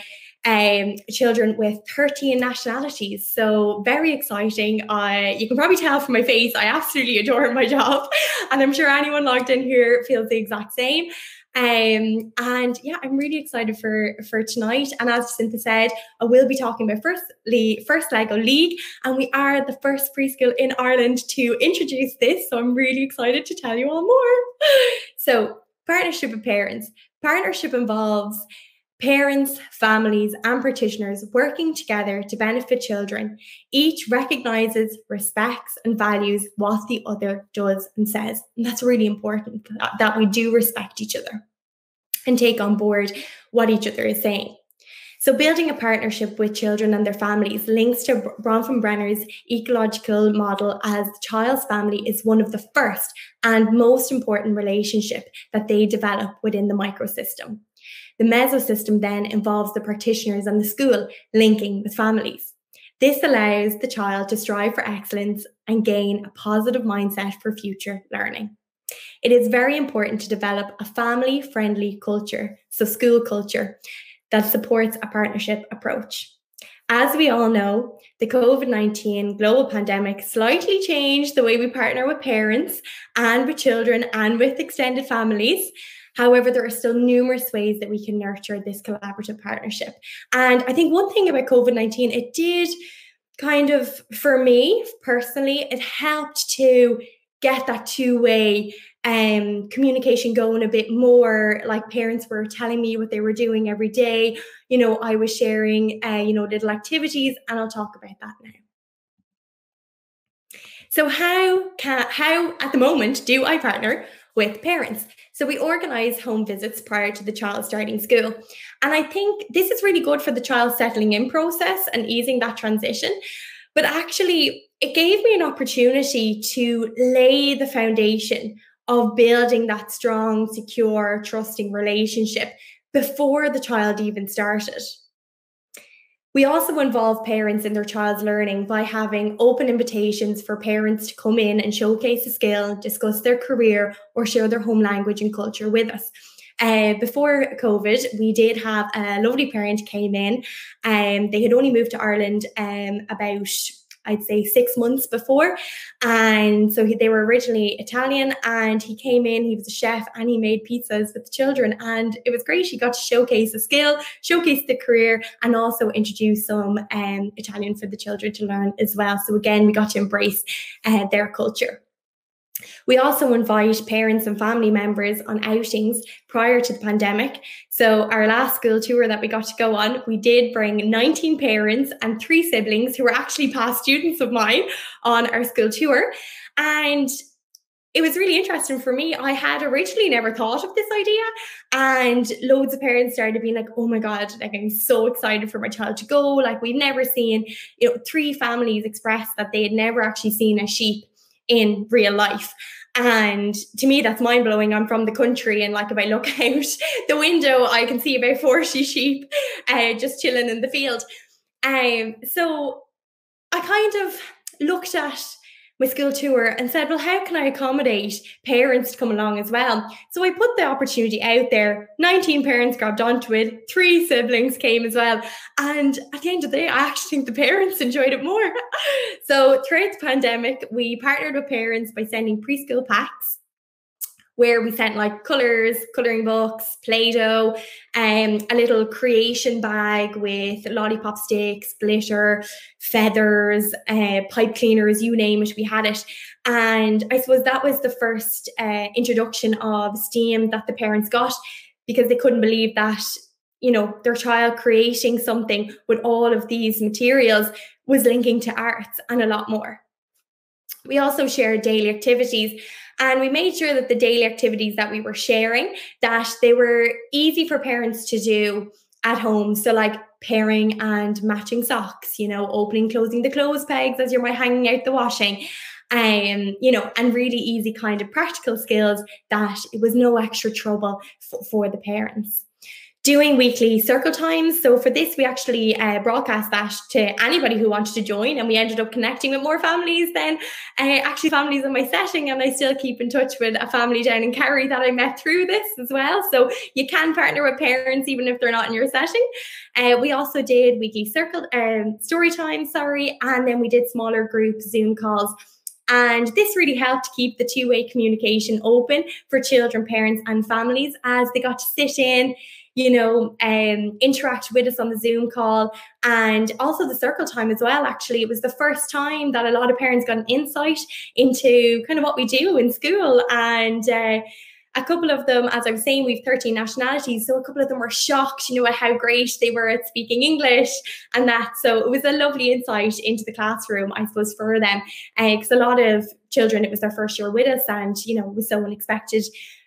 um, children with thirteen nationalities. So very exciting. Uh, you can probably tell from my face, I absolutely adore my job. And I'm sure anyone logged in here feels the exact same. Um, and yeah, I'm really excited for, for tonight. And as Jacinta said, I will be talking about First, Le First Lego League. And we are the first preschool in Ireland to introduce this. So I'm really excited to tell you all more. So, partnership with parents. Partnership involves parents, families, and practitioners working together to benefit children. Each recognises, respects, and values what the other does and says. And that's really important, that we do respect each other and take on board what each other is saying. So building a partnership with children and their families links to Bronfenbrenner's ecological model, as the child's family is one of the first and most important relationship that they develop within the microsystem. The mesosystem then involves the practitioners and the school linking with families. This allows the child to strive for excellence and gain a positive mindset for future learning. It is very important to develop a family-friendly culture, so school culture, that supports a partnership approach. As we all know, the COVID nineteen global pandemic slightly changed the way we partner with parents and with children and with extended families. However, there are still numerous ways that we can nurture this collaborative partnership. And I think one thing about COVID nineteen, it did kind of, for me personally, it helped to get that two-way um, communication going a bit more. Like, parents were telling me what they were doing every day. You know, I was sharing, uh, you know, little activities, and I'll talk about that now. So how can, how at the moment do I partner with parents? So we organise home visits prior to the child starting school. And I think this is really good for the child settling in process and easing that transition. But actually, it gave me an opportunity to lay the foundation of building that strong, secure, trusting relationship before the child even started. We also involve parents in their child's learning by having open invitations for parents to come in and showcase a skill, discuss their career, or share their home language and culture with us. Uh, before COVID, we did have a lovely parent came in, and um, they had only moved to Ireland um, about, I'd say, six months before. And so he, they were originally Italian, and he came in, he was a chef, and he made pizzas with the children. And it was great. He got to showcase the skill, showcase the career, and also introduce some um, Italian for the children to learn as well. So again, we got to embrace uh, their culture. We also invite parents and family members on outings prior to the pandemic. So our last school tour that we got to go on, we did bring nineteen parents and three siblings who were actually past students of mine on our school tour. And it was really interesting for me. I had originally never thought of this idea, and loads of parents started being like, oh my God, like, I'm so excited for my child to go. Like, we've never seen, you know, three families express that they had never actually seen a sheep in real life. And to me, that's mind blowing. I'm from the country, and like, if I look out the window, I can see about forty sheep uh, just chilling in the field. Um, so I kind of looked at my school tour and said, well, how can I accommodate parents to come along as well? So I put the opportunity out there. nineteen parents grabbed onto it. Three siblings came as well. And at the end of the day, I actually think the parents enjoyed it more. So throughout the pandemic, we partnered with parents by sending preschool packs, where we sent like colours, colouring books, Play-Doh, um, a little creation bag with lollipop sticks, glitter, feathers, uh, pipe cleaners, you name it, we had it. And I suppose that was the first uh, introduction of STEAM that the parents got, because they couldn't believe that, you know, their child creating something with all of these materials was linking to arts and a lot more. We also shared daily activities, and we made sure that the daily activities that we were sharing, that they were easy for parents to do at home. So like pairing and matching socks, you know, opening, closing the clothes pegs as you're hanging out the washing, um, you know, and really easy kind of practical skills that it was no extra trouble for the parents. Doing weekly circle times. So for this, we actually uh, broadcast that to anybody who wanted to join, and we ended up connecting with more families than uh, actually families in my setting. And I still keep in touch with a family down in Kerry that I met through this as well. So you can partner with parents, even if they're not in your setting. Uh, we also did weekly circle um, story time, sorry. And then we did smaller group Zoom calls. And this really helped keep the two-way communication open for children, parents and families, as they got to sit in, you know, um, interact with us on the Zoom call. And also the circle time as well, actually, it was the first time that a lot of parents got an insight into kind of what we do in school. And uh, a couple of them, as I was saying, we've thirteen nationalities. So a couple of them were shocked, you know, at how great they were at speaking English and that. So it was a lovely insight into the classroom, I suppose, for them. Because uh, a lot of children, it was their first year with us, and, you know, it was so unexpected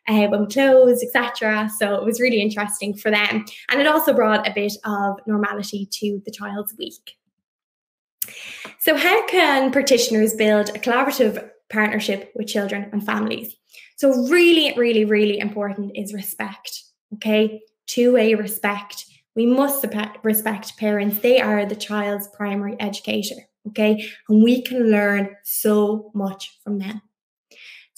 Uh, when we closed, et cetera. So it was really interesting for them. And it also brought a bit of normality to the child's week. So how can practitioners build a collaborative partnership with children and families? So really, really, really important is respect, okay? Two-way respect. We must respect parents. They are the child's primary educator, okay? And we can learn so much from them.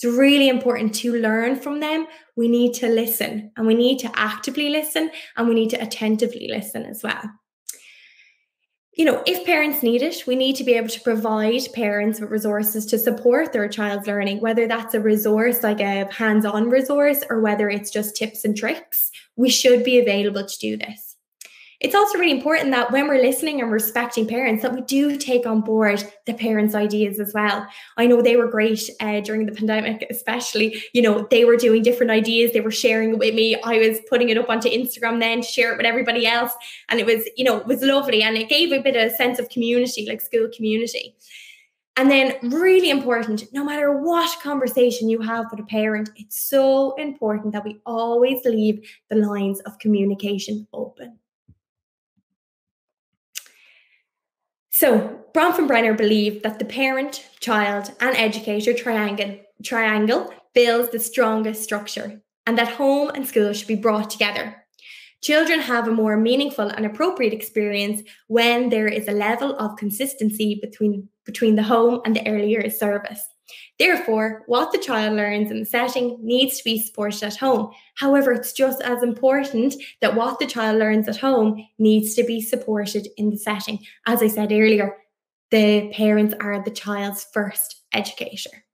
It's really important to learn from them. We need to listen, and we need to actively listen, and we need to attentively listen as well. You know, if parents need it, we need to be able to provide parents with resources to support their child's learning, whether that's a resource like a hands-on resource or whether it's just tips and tricks. We should be available to do this. It's also really important that when we're listening and respecting parents, that we do take on board the parents' ideas as well. I know they were great uh, during the pandemic, especially, you know, they were doing different ideas. They were sharing it with me. I was putting it up onto Instagram then to share it with everybody else. And it was, you know, it was lovely. And it gave a bit of a sense of community, like school community. And then really important, no matter what conversation you have with a parent, it's so important that we always leave the lines of communication open. So Bronfenbrenner believed that the parent, child and educator triangle, triangle builds the strongest structure, and that home and school should be brought together. Children have a more meaningful and appropriate experience when there is a level of consistency between, between the home and the early years service. Therefore, what the child learns in the setting needs to be supported at home. However, it's just as important that what the child learns at home needs to be supported in the setting. As I said earlier, the parents are the child's first educator.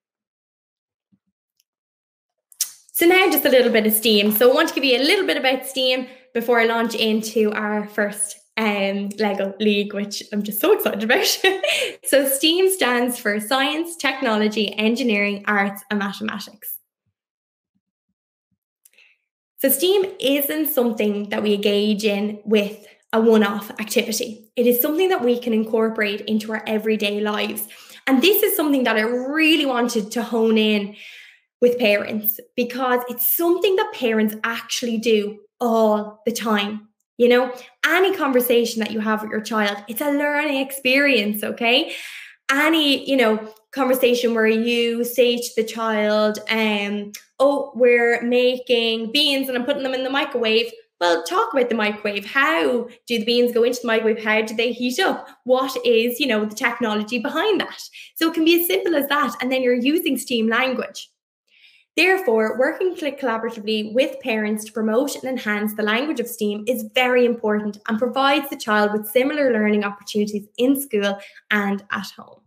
So now just a little bit of STEAM. So I want to give you a little bit about STEAM before I launch into our first Um, Lego League, which I'm just so excited about. So STEAM stands for Science, Technology, Engineering, Arts and Mathematics. So STEAM isn't something that we engage in with a one-off activity. It is something that we can incorporate into our everyday lives. And this is something that I really wanted to hone in with parents, because it's something that parents actually do all the time. You know, any conversation that you have with your child, it's a learning experience, okay? Any, you know, conversation where you say to the child, um, oh, we're making beans and I'm putting them in the microwave. well, talk about the microwave. How do the beans go into the microwave? How do they heat up? What is, you know, the technology behind that? So it can be as simple as that. And then you're using STEAM language. Therefore, working collaboratively with parents to promote and enhance the language of STEAM is very important and provides the child with similar learning opportunities in school and at home.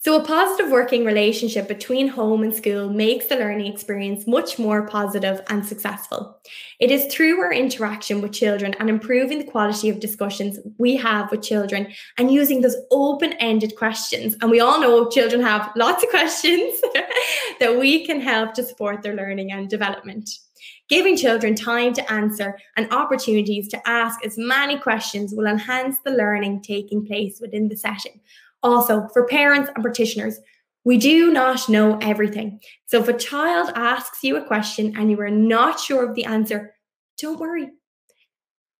So a positive working relationship between home and school makes the learning experience much more positive and successful. It is through our interaction with children and improving the quality of discussions we have with children and using those open-ended questions. And we all know children have lots of questions that we can help to support their learning and development. Giving children time to answer and opportunities to ask as many questions will enhance the learning taking place within the setting. Also, for parents and practitioners, we do not know everything. So if a child asks you a question and you are not sure of the answer, don't worry.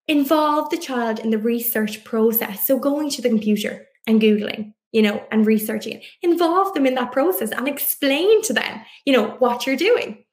Involve the child in the research process. So going to the computer and Googling, you know, and researching it. Involve them in that process and explain to them, you know, what you're doing.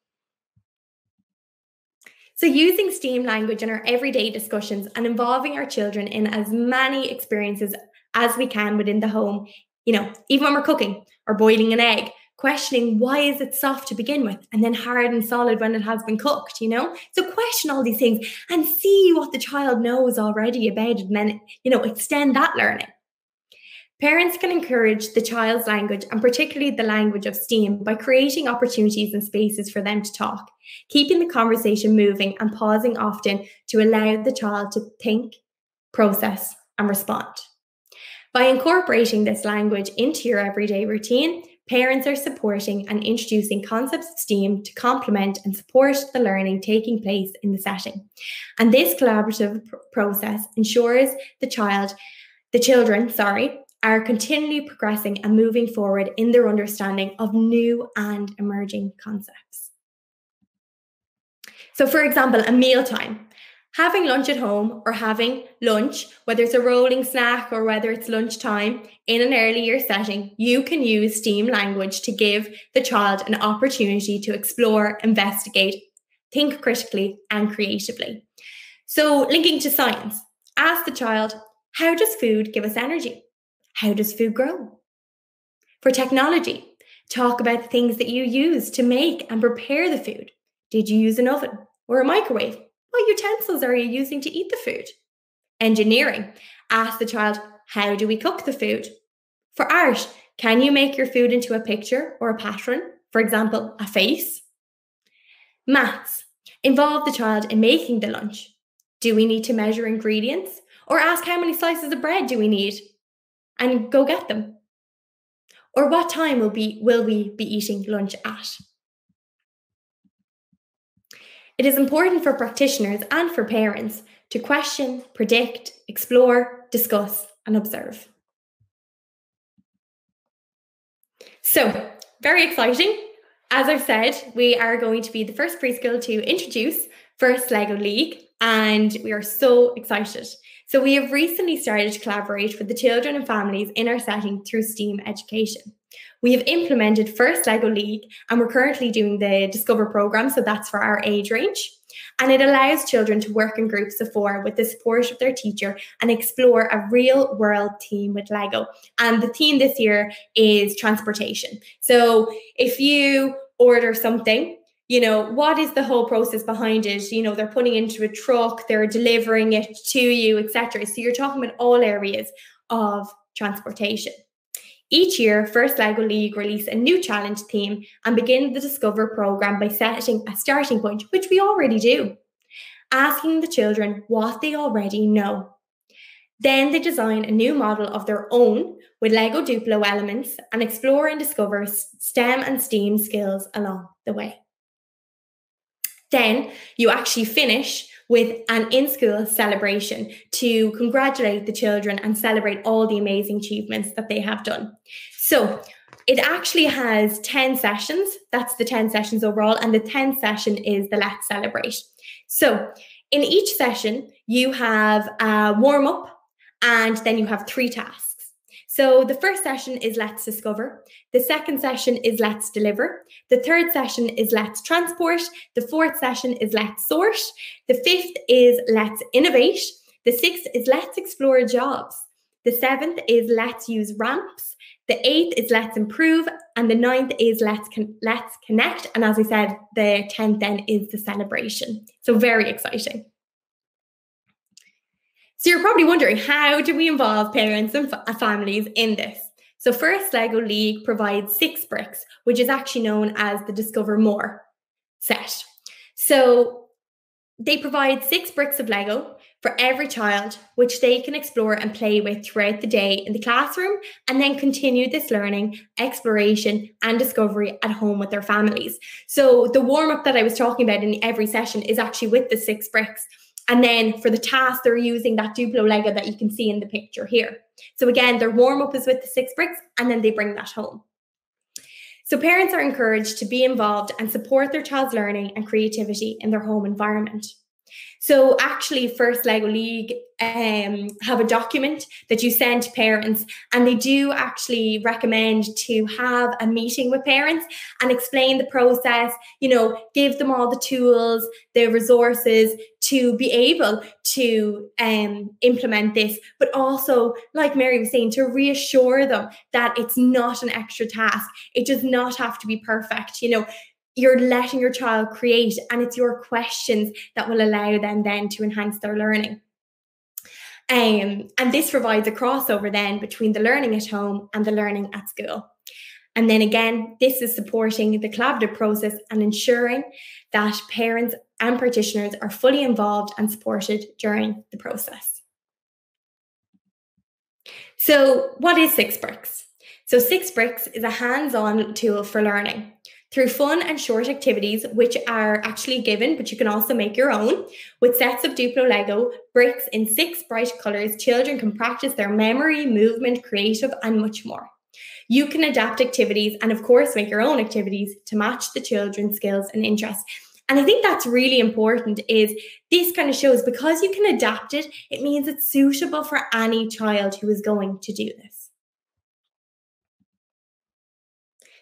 So using STEAM language in our everyday discussions and involving our children in as many experiences as we can within the home, you know, even when we're cooking or boiling an egg, questioning why is it soft to begin with and then hard and solid when it has been cooked, you know? So question all these things and see what the child knows already about it and then, you know, extend that learning. Parents can encourage the child's language and particularly the language of STEAM by creating opportunities and spaces for them to talk, keeping the conversation moving and pausing often to allow the child to think, process and respond. By incorporating this language into your everyday routine, parents are supporting and introducing concepts of STEAM to complement and support the learning taking place in the setting. And this collaborative process ensures the child, the children, sorry, are continually progressing and moving forward in their understanding of new and emerging concepts. So, for example, a mealtime. Having lunch at home or having lunch, whether it's a rolling snack or whether it's lunchtime in an early year setting, you can use STEAM language to give the child an opportunity to explore, investigate, think critically and creatively. So linking to science, ask the child, how does food give us energy? How does food grow? For technology, talk about the things that you use to make and prepare the food. Did you use an oven or a microwave? What utensils are you using to eat the food? Engineering. Ask the child, how do we cook the food? For art, can you make your food into a picture or a pattern? For example, a face. Maths. Involve the child in making the lunch. Do we need to measure ingredients? Or ask how many slices of bread do we need? And go get them. Or what time will be, will we be eating lunch at? It is important for practitioners and for parents to question, predict, explore, discuss, and observe. So, very exciting. As I've said, we are going to be the first preschool to introduce First Lego League, and we are so excited. So we have recently started to collaborate with the children and families in our setting through STEAM education. We have implemented First Lego League and we're currently doing the Discover programme, so that's for our age range. And it allows children to work in groups of four with the support of their teacher and explore a real world theme with Lego. And the theme this year is transportation. So if you order something, you know, what is the whole process behind it? You know, they're putting it into a truck, they're delivering it to you, et cetera. So you're talking about all areas of transportation. Each year, First Lego League release a new challenge theme and begin the Discover programme by setting a starting point, which we already do, asking the children what they already know. Then they design a new model of their own with Lego Duplo elements and explore and discover STEM and STEAM skills along the way. Then you actually finish with an in-school celebration to congratulate the children and celebrate all the amazing achievements that they have done. So it actually has ten sessions. That's the ten sessions overall. And the tenth session is the Let's Celebrate. So in each session, you have a warm-up and then you have three tasks. So the first session is let's discover. The second session is let's deliver. The third session is let's transport. The fourth session is let's sort. The fifth is let's innovate. The sixth is let's explore jobs. The seventh is let's use ramps. The eighth is let's improve. And the ninth is let's con let's connect. And as I said, the tenth then is the celebration. So very exciting. So you're probably wondering, how do we involve parents and fa families in this? So First Lego League provides six bricks, which is actually known as the Discover More set. So they provide six bricks of Lego for every child, which they can explore and play with throughout the day in the classroom, and then continue this learning, exploration and discovery at home with their families. So the warm-up that I was talking about in every session is actually with the six bricks. And then for the task, they're using that Duplo Lego that you can see in the picture here. So again, their warm-up is with the six bricks, and then they bring that home. So parents are encouraged to be involved and support their child's learning and creativity in their home environment. So actually, First Lego League um, have a document that you send to parents, and they do actually recommend to have a meeting with parents and explain the process, you know, give them all the tools, the resources to be able to um, implement this, but also, like Mary was saying, to reassure them that it's not an extra task. It does not have to be perfect, you know. You're letting your child create, and it's your questions that will allow them then to enhance their learning. Um, and this provides a crossover then between the learning at home and the learning at school. And then again, this is supporting the collaborative process and ensuring that parents and practitioners are fully involved and supported during the process. So what is Six Bricks? So Six Bricks is a hands-on tool for learning through fun and short activities, which are actually given, but you can also make your own. With sets of Duplo Lego bricks in six bright colours, children can practice their memory, movement, creative, and much more. You can adapt activities and, of course, make your own activities to match the children's skills and interests. And I think that's really important, is this kind of shows, because you can adapt it, it means it's suitable for any child who is going to do this.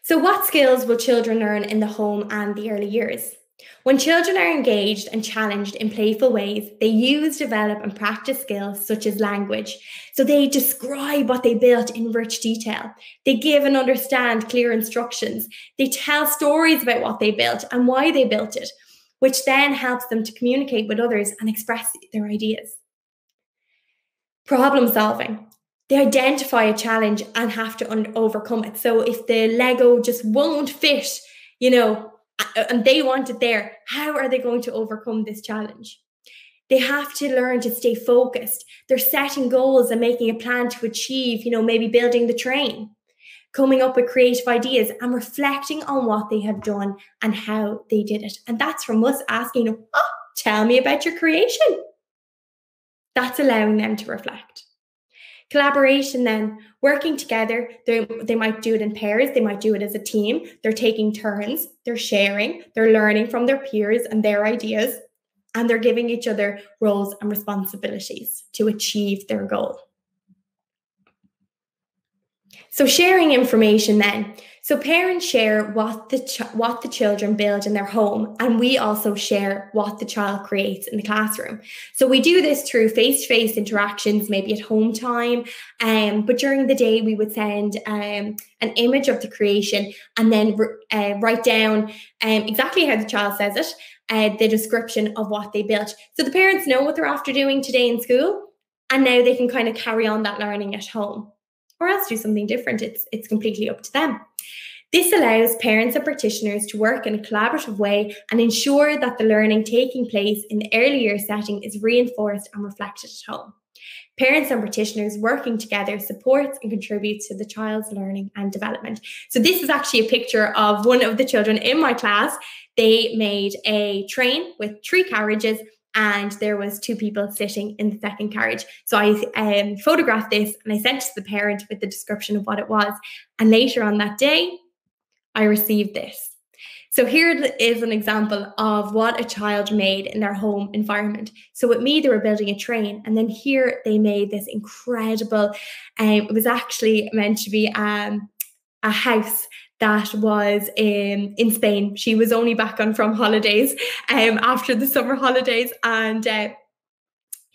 So what skills will children learn in the home and the early years? When children are engaged and challenged in playful ways, they use, develop and practice skills such as language. So they describe what they built in rich detail. They give and understand clear instructions. They tell stories about what they built and why they built it, which then helps them to communicate with others and express their ideas. Problem solving. They identify a challenge and have to overcome it. So if the Lego just won't fit, you know, and they want it there, how are they going to overcome this challenge? They have to learn to stay focused. They're setting goals and making a plan to achieve, you know, maybe building the train, coming up with creative ideas and reflecting on what they have done and how they did it. And that's from us asking them, oh, tell me about your creation. That's allowing them to reflect. Collaboration then, working together, they, they might do it in pairs, they might do it as a team, they're taking turns, they're sharing, they're learning from their peers and their ideas, and they're giving each other roles and responsibilities to achieve their goal. So sharing information then. So parents share what the, what the children build in their home, and we also share what the child creates in the classroom. So we do this through face-to-face interactions, maybe at home time, um, but during the day we would send um, an image of the creation and then uh, write down um, exactly how the child says it, uh, the description of what they built. So the parents know what they're after doing today in school, and now they can kind of carry on that learning at home. Or else do something different. It's, it's completely up to them. This allows parents and practitioners to work in a collaborative way and ensure that the learning taking place in the early year setting is reinforced and reflected at home. Parents and practitioners working together supports and contributes to the child's learning and development. So this is actually a picture of one of the children in my class. They made a train with three carriages, and there was two people sitting in the second carriage. So I um, photographed this and I sent it to the parent with the description of what it was. And later on that day, I received this. So here is an example of what a child made in their home environment. So with me, they were building a train, and then here they made this incredible, um, it was actually meant to be um, a house that was in, in Spain. She was only back on from holidays um, after the summer holidays, and uh,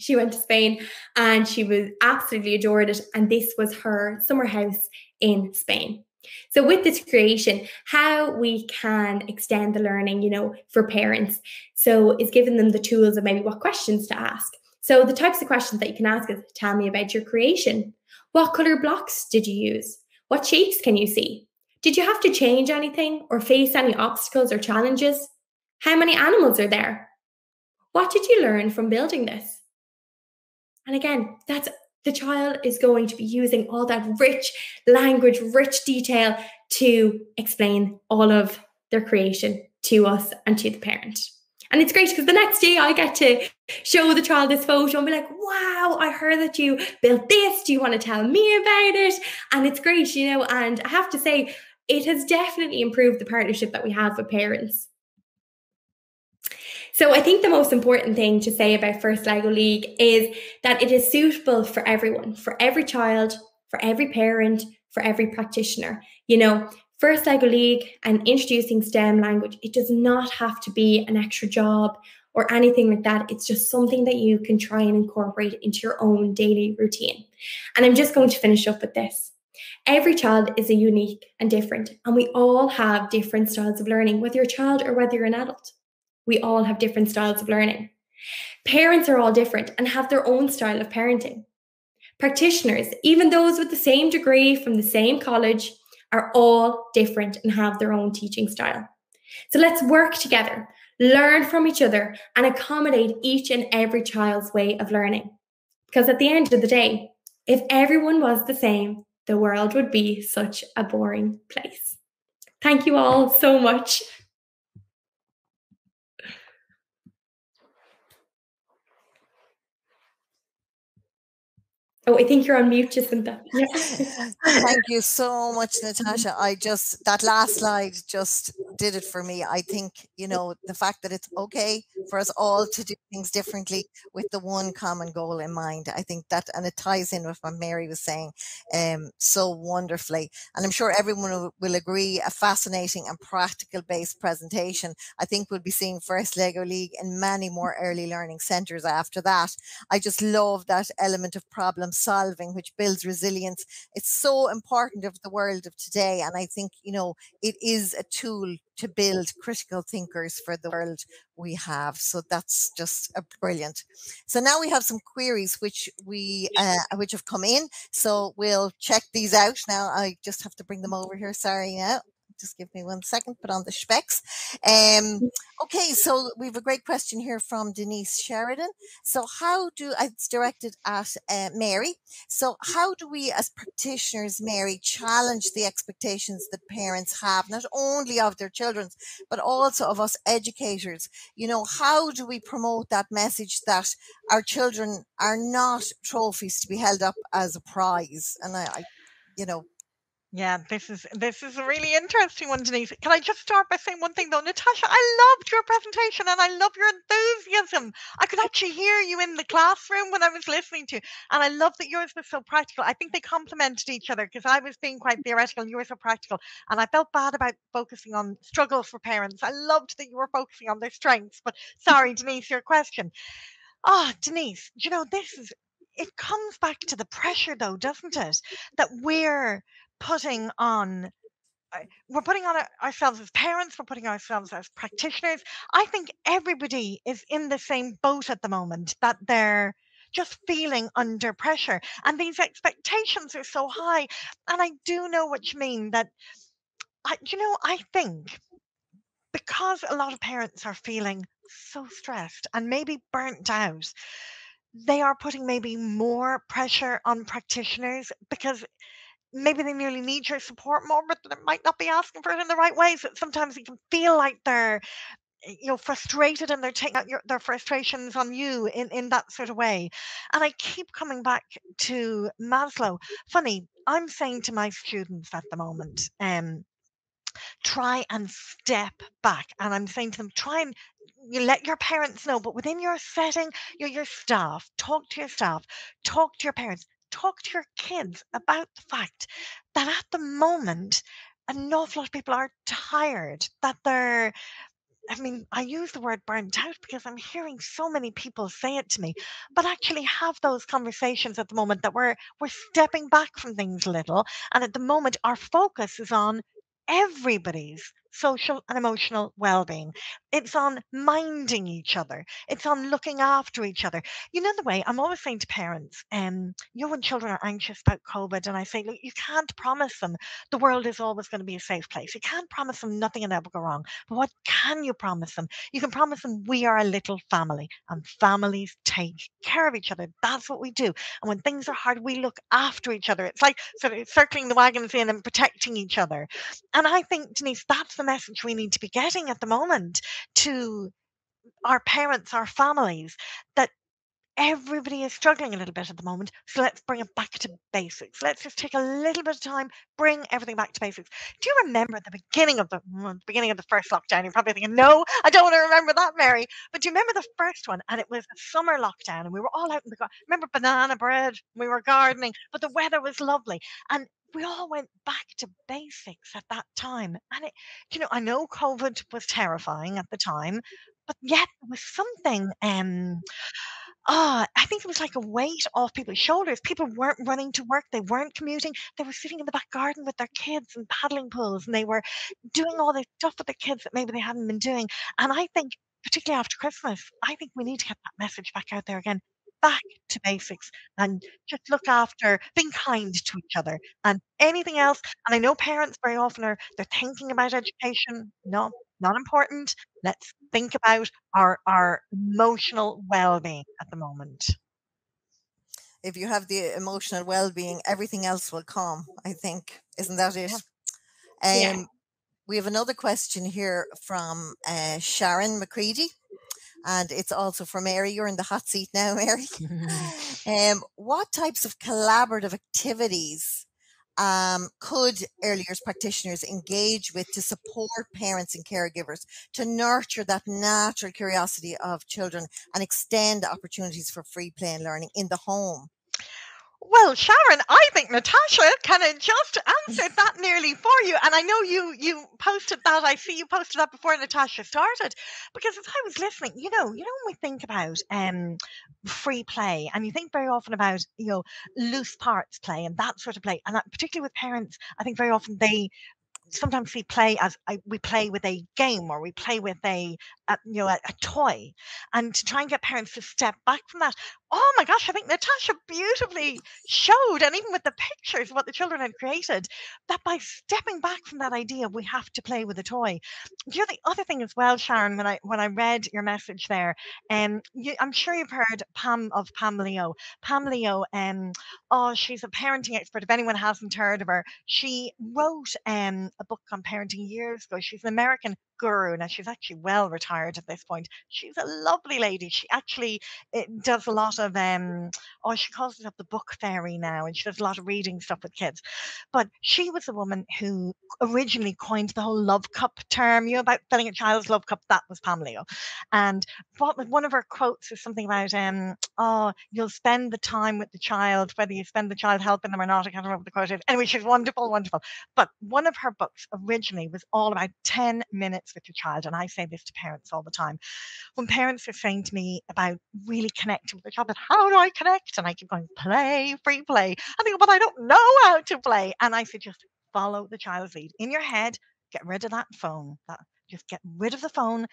she went to Spain, and she was absolutely adored it. And this was her summer house in Spain. So with this creation, how we can extend the learning, you know, for parents. So it's giving them the tools of maybe what questions to ask. So the types of questions that you can ask is, tell me about your creation. What color blocks did you use? What shapes can you see? Did you have to change anything or face any obstacles or challenges? How many animals are there? What did you learn from building this? And again, that's the child is going to be using all that rich language, rich detail to explain all of their creation to us and to the parent. And it's great because the next day I get to show the child this photo and be like, wow, I heard that you built this. Do you want to tell me about it? And it's great, you know, and I have to say, it has definitely improved the partnership that we have with parents. So I think the most important thing to say about First Lego League is that it is suitable for everyone, for every child, for every parent, for every practitioner. You know, First Lego League and introducing STEM language, it does not have to be an extra job or anything like that. It's just something that you can try and incorporate into your own daily routine. And I'm just going to finish up with this. Every child is a unique and different, and we all have different styles of learning, whether you're a child or whether you're an adult. We all have different styles of learning. Parents are all different and have their own style of parenting. Practitioners, even those with the same degree from the same college, are all different and have their own teaching style. So let's work together, learn from each other, and accommodate each and every child's way of learning. Because at the end of the day, if everyone was the same, the world would be such a boring place. Thank you all so much. Oh, I think you're on mute, Jacinta. Yeah. Thank you so much, Natasha. I just, that last slide just did it for me. I think, you know, the fact that it's okay for us all to do things differently with the one common goal in mind. I think that, and it ties in with what Mary was saying um, so wonderfully. And I'm sure everyone will agree, a fascinating and practical based presentation. I think we'll be seeing First Lego League in many more early learning centres after that. I just love that element of problem solving, which builds resilience. It's so important of the world of today. And I think, you know, it is a tool to build critical thinkers for the world we have. So that's just a brilliant. So now we have some queries which we uh, which have come in. So we'll check these out now. I just have to bring them over here. Sorry now. Just give me one second, put on the specs. Um, okay, so we have a great question here from Denise Sheridan. So how do, it's directed at uh, Mary. So how do we as practitioners, Mary, challenge the expectations that parents have, not only of their children, but also of us educators? You know, how do we promote that message that our children are not trophies to be held up as a prize? And I, I you know, Yeah, this is this is a really interesting one, Denise. Can I just start by saying one thing though, Natasha? I loved your presentation and I love your enthusiasm. I could actually hear you in the classroom when I was listening to you, and I love that yours was so practical. I think they complemented each other because I was being quite theoretical and you were so practical, and I felt bad about focusing on struggles for parents. I loved that you were focusing on their strengths. But sorry, Denise, your question. Oh, Denise, you know, this is it comes back to the pressure though, doesn't it? That we're putting on we're putting on ourselves as parents, we're putting ourselves as practitioners. I think everybody is in the same boat at the moment, that they're just feeling under pressure and these expectations are so high. And I do know what you mean, that I, you know I think because a lot of parents are feeling so stressed and maybe burnt out, they are putting maybe more pressure on practitioners because maybe they merely need your support more, but they might not be asking for it in the right ways. So sometimes you can feel like they're, you know, frustrated and they're taking out your, their frustrations on you in, in that sort of way. And I keep coming back to Maslow. Funny, I'm saying to my students at the moment, um, try and step back. And I'm saying to them, try and you let your parents know, but within your setting, your, your staff, talk to your staff, talk to your parents, talk to your kids about the fact that at the moment, an awful lot of people are tired, that they're, I mean, I use the word burnt out because I'm hearing so many people say it to me, but actually have those conversations at the moment that we're we're stepping back from things a little. And at the moment, our focus is on everybody's social and emotional well-being. It's on minding each other. It's on looking after each other. You know, the way I'm always saying to parents, um, you know, when children are anxious about COVID, and I say, look, you can't promise them the world is always going to be a safe place. You can't promise them nothing will ever go wrong. But what can you promise them? You can promise them we are a little family, and families take care of each other. That's what we do. And when things are hard, we look after each other. It's like sort of circling the wagons in and protecting each other. And I think, Denise, that's the message we need to be getting at the moment to our parents, our families, that everybody is struggling a little bit at the moment. So let's bring it back to basics. Let's just take a little bit of time, bring everything back to basics. Do you remember at the beginning of the, the beginning of the first lockdown? You're probably thinking, no, I don't want to remember that, Mary. But do you remember the first one? And it was a summer lockdown, and we were all out in the garden. Remember banana bread? We were gardening, but the weather was lovely, and we all went back to basics at that time. And it, you know, I know COVID was terrifying at the time, but yet there was something, um, oh, I think it was like a weight off people's shoulders. People weren't running to work. They weren't commuting. They were sitting in the back garden with their kids and paddling pools, and they were doing all this stuff with their kids that maybe they hadn't been doing. And I think, particularly after Christmas, I think we need to get that message back out there again. Back to basics, and just look after being kind to each other and anything else. And I know parents very often are they're thinking about education. No, not important. Let's think about our our emotional well-being at the moment. If you have the emotional well-being, everything else will come, I think. Isn't that it? Yeah. Um, yeah. We have another question here from uh, Sharon McCready. And it's also for Mary. You're in the hot seat now, Mary. um, what types of collaborative activities um, could early years practitioners engage with to support parents and caregivers to nurture that natural curiosity of children and extend opportunities for free play and learning in the home? Well, Sharon, I think Natasha kind of just answered that nearly for you. And I know you you posted that. I see you posted that before Natasha started, because as I was listening, you know, you know, when we think about um, free play, and you think very often about, you know, loose parts play and that sort of play. And that, particularly with parents, I think very often they sometimes we play as we play with a game, or we play with a, a you know a, a toy, and to try and get parents to step back from that. Oh my gosh, I think Natasha beautifully showed, and even with the pictures, what the children had created, that by stepping back from that idea, we have to play with a toy. You know, the other thing as well, Sharon, when I when I read your message there, um, you, I'm sure you've heard Pam of Pam Leo. Pam Leo, um, oh, she's a parenting expert. If anyone hasn't heard of her, she wrote um, a book on parenting years ago. She's an American guru. Now, she's actually well retired at this point. She's a lovely lady. She actually it does a lot of, um, oh, she calls it up the book fairy now, and she does a lot of reading stuff with kids. But she was the woman who originally coined the whole love cup term, you know, about filling a child's love cup. That was Pam Leo. And what one of her quotes was something about, um, oh, you'll spend the time with the child, whether you spend the child helping them or not. I can't remember what the quote is. Anyway, she's wonderful, wonderful. But one of her books originally was all about ten minutes with your child. And I say this to parents all the time. When parents are saying to me about really connecting with their child, but how do I connect? And I keep going, play, free play. I think, but I don't know how to play. And I say, just follow the child's lead. In your head, get rid of that phone. That, just get rid of the phone.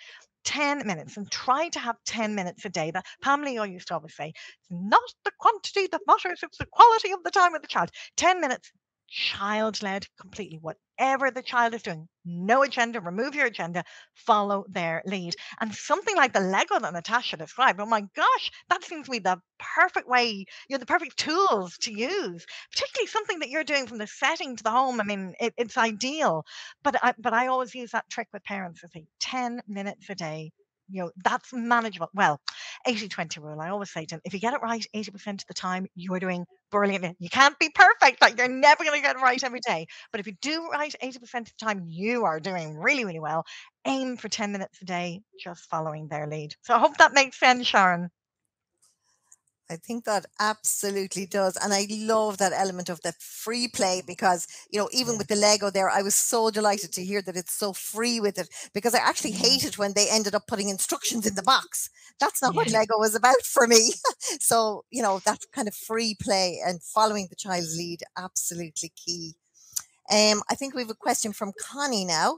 ten minutes, and try to have ten minutes a day. That Pam Leo used to always say, it's not the quantity that matters, it's the quality of the time with the child. ten minutes. Child-led completely. Whatever the child is doing, no agenda, remove your agenda, follow their lead. And something like the Lego that Natasha described, oh my gosh, that seems to be the perfect way, you know, the perfect tools to use, particularly something that you're doing from the setting to the home. I mean, it, it's ideal. But I, but I always use that trick with parents. I say ten minutes a day, you know, that's manageable. Well, eighty twenty rule, I always say to them, if you get it right eighty percent of the time, you are doing brilliantly. You can't be perfect, like you're never going to get it right every day. But if you do right eighty percent of the time, you are doing really, really well. Aim for ten minutes a day, just following their lead. So I hope that makes sense, Sharon. I think that absolutely does. And I love that element of the free play because, you know, even with the Lego there, I was so delighted to hear that it's so free with it, because I actually hated when they ended up putting instructions in the box. That's not yeah. what Lego was about for me. So, you know, that kind of free play and following the child's lead, absolutely key. Um, I think we have a question from Connie now.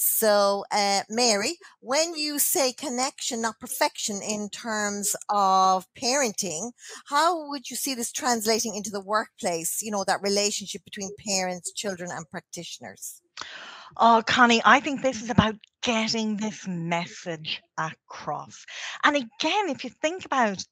So, uh, Mary, when you say connection, not perfection, in terms of parenting, how would you see this translating into the workplace, you know, that relationship between parents, children and practitioners? Oh, Connie, I think this is about getting this message across. And again, if you think about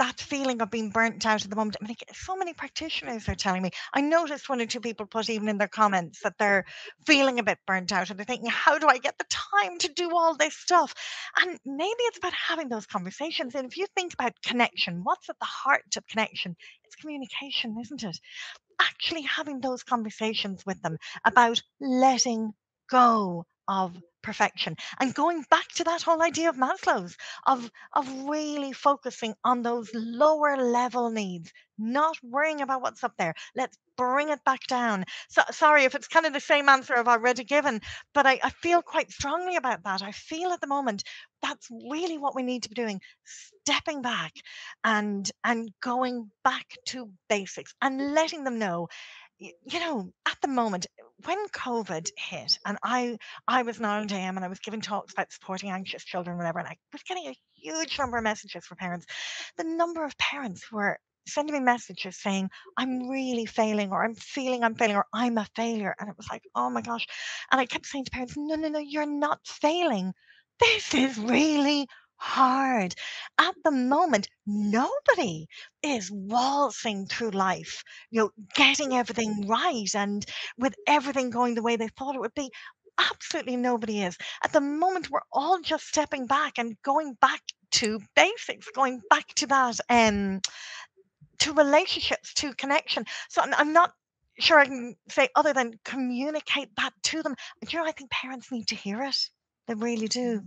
that feeling of being burnt out at the moment, I mean, so many practitioners are telling me, I noticed one or two people put even in their comments that they're feeling a bit burnt out and they're thinking, how do I get the time to do all this stuff? And maybe it's about having those conversations. And if you think about connection, what's at the heart of connection? It's communication, isn't it? Actually having those conversations with them about letting go of perfection and going back to that whole idea of Maslow's, of of really focusing on those lower level needs, not worrying about what's up there. Let's bring it back down. So sorry if it's kind of the same answer I've already given, but I, I feel quite strongly about that. I feel at the moment that's really what we need to be doing, stepping back and and going back to basics and letting them know, you know, at the moment, when COVID hit, and I I was in Ireland A M and I was giving talks about supporting anxious children, whatever, and I was getting a huge number of messages from parents. The number of parents who were sending me messages saying, I'm really failing, or I'm feeling I'm failing, or I'm a failure. And it was like, oh my gosh. And I kept saying to parents, no, no, no, you're not failing. This is really hard. At the moment, nobody is waltzing through life, you know, getting everything right and with everything going the way they thought it would be. Absolutely nobody is. At the moment, we're all just stepping back and going back to basics, going back to that, um, to relationships, to connection. So I'm, I'm not sure I can say other than communicate that to them. And, you know, I think parents need to hear it. They really do.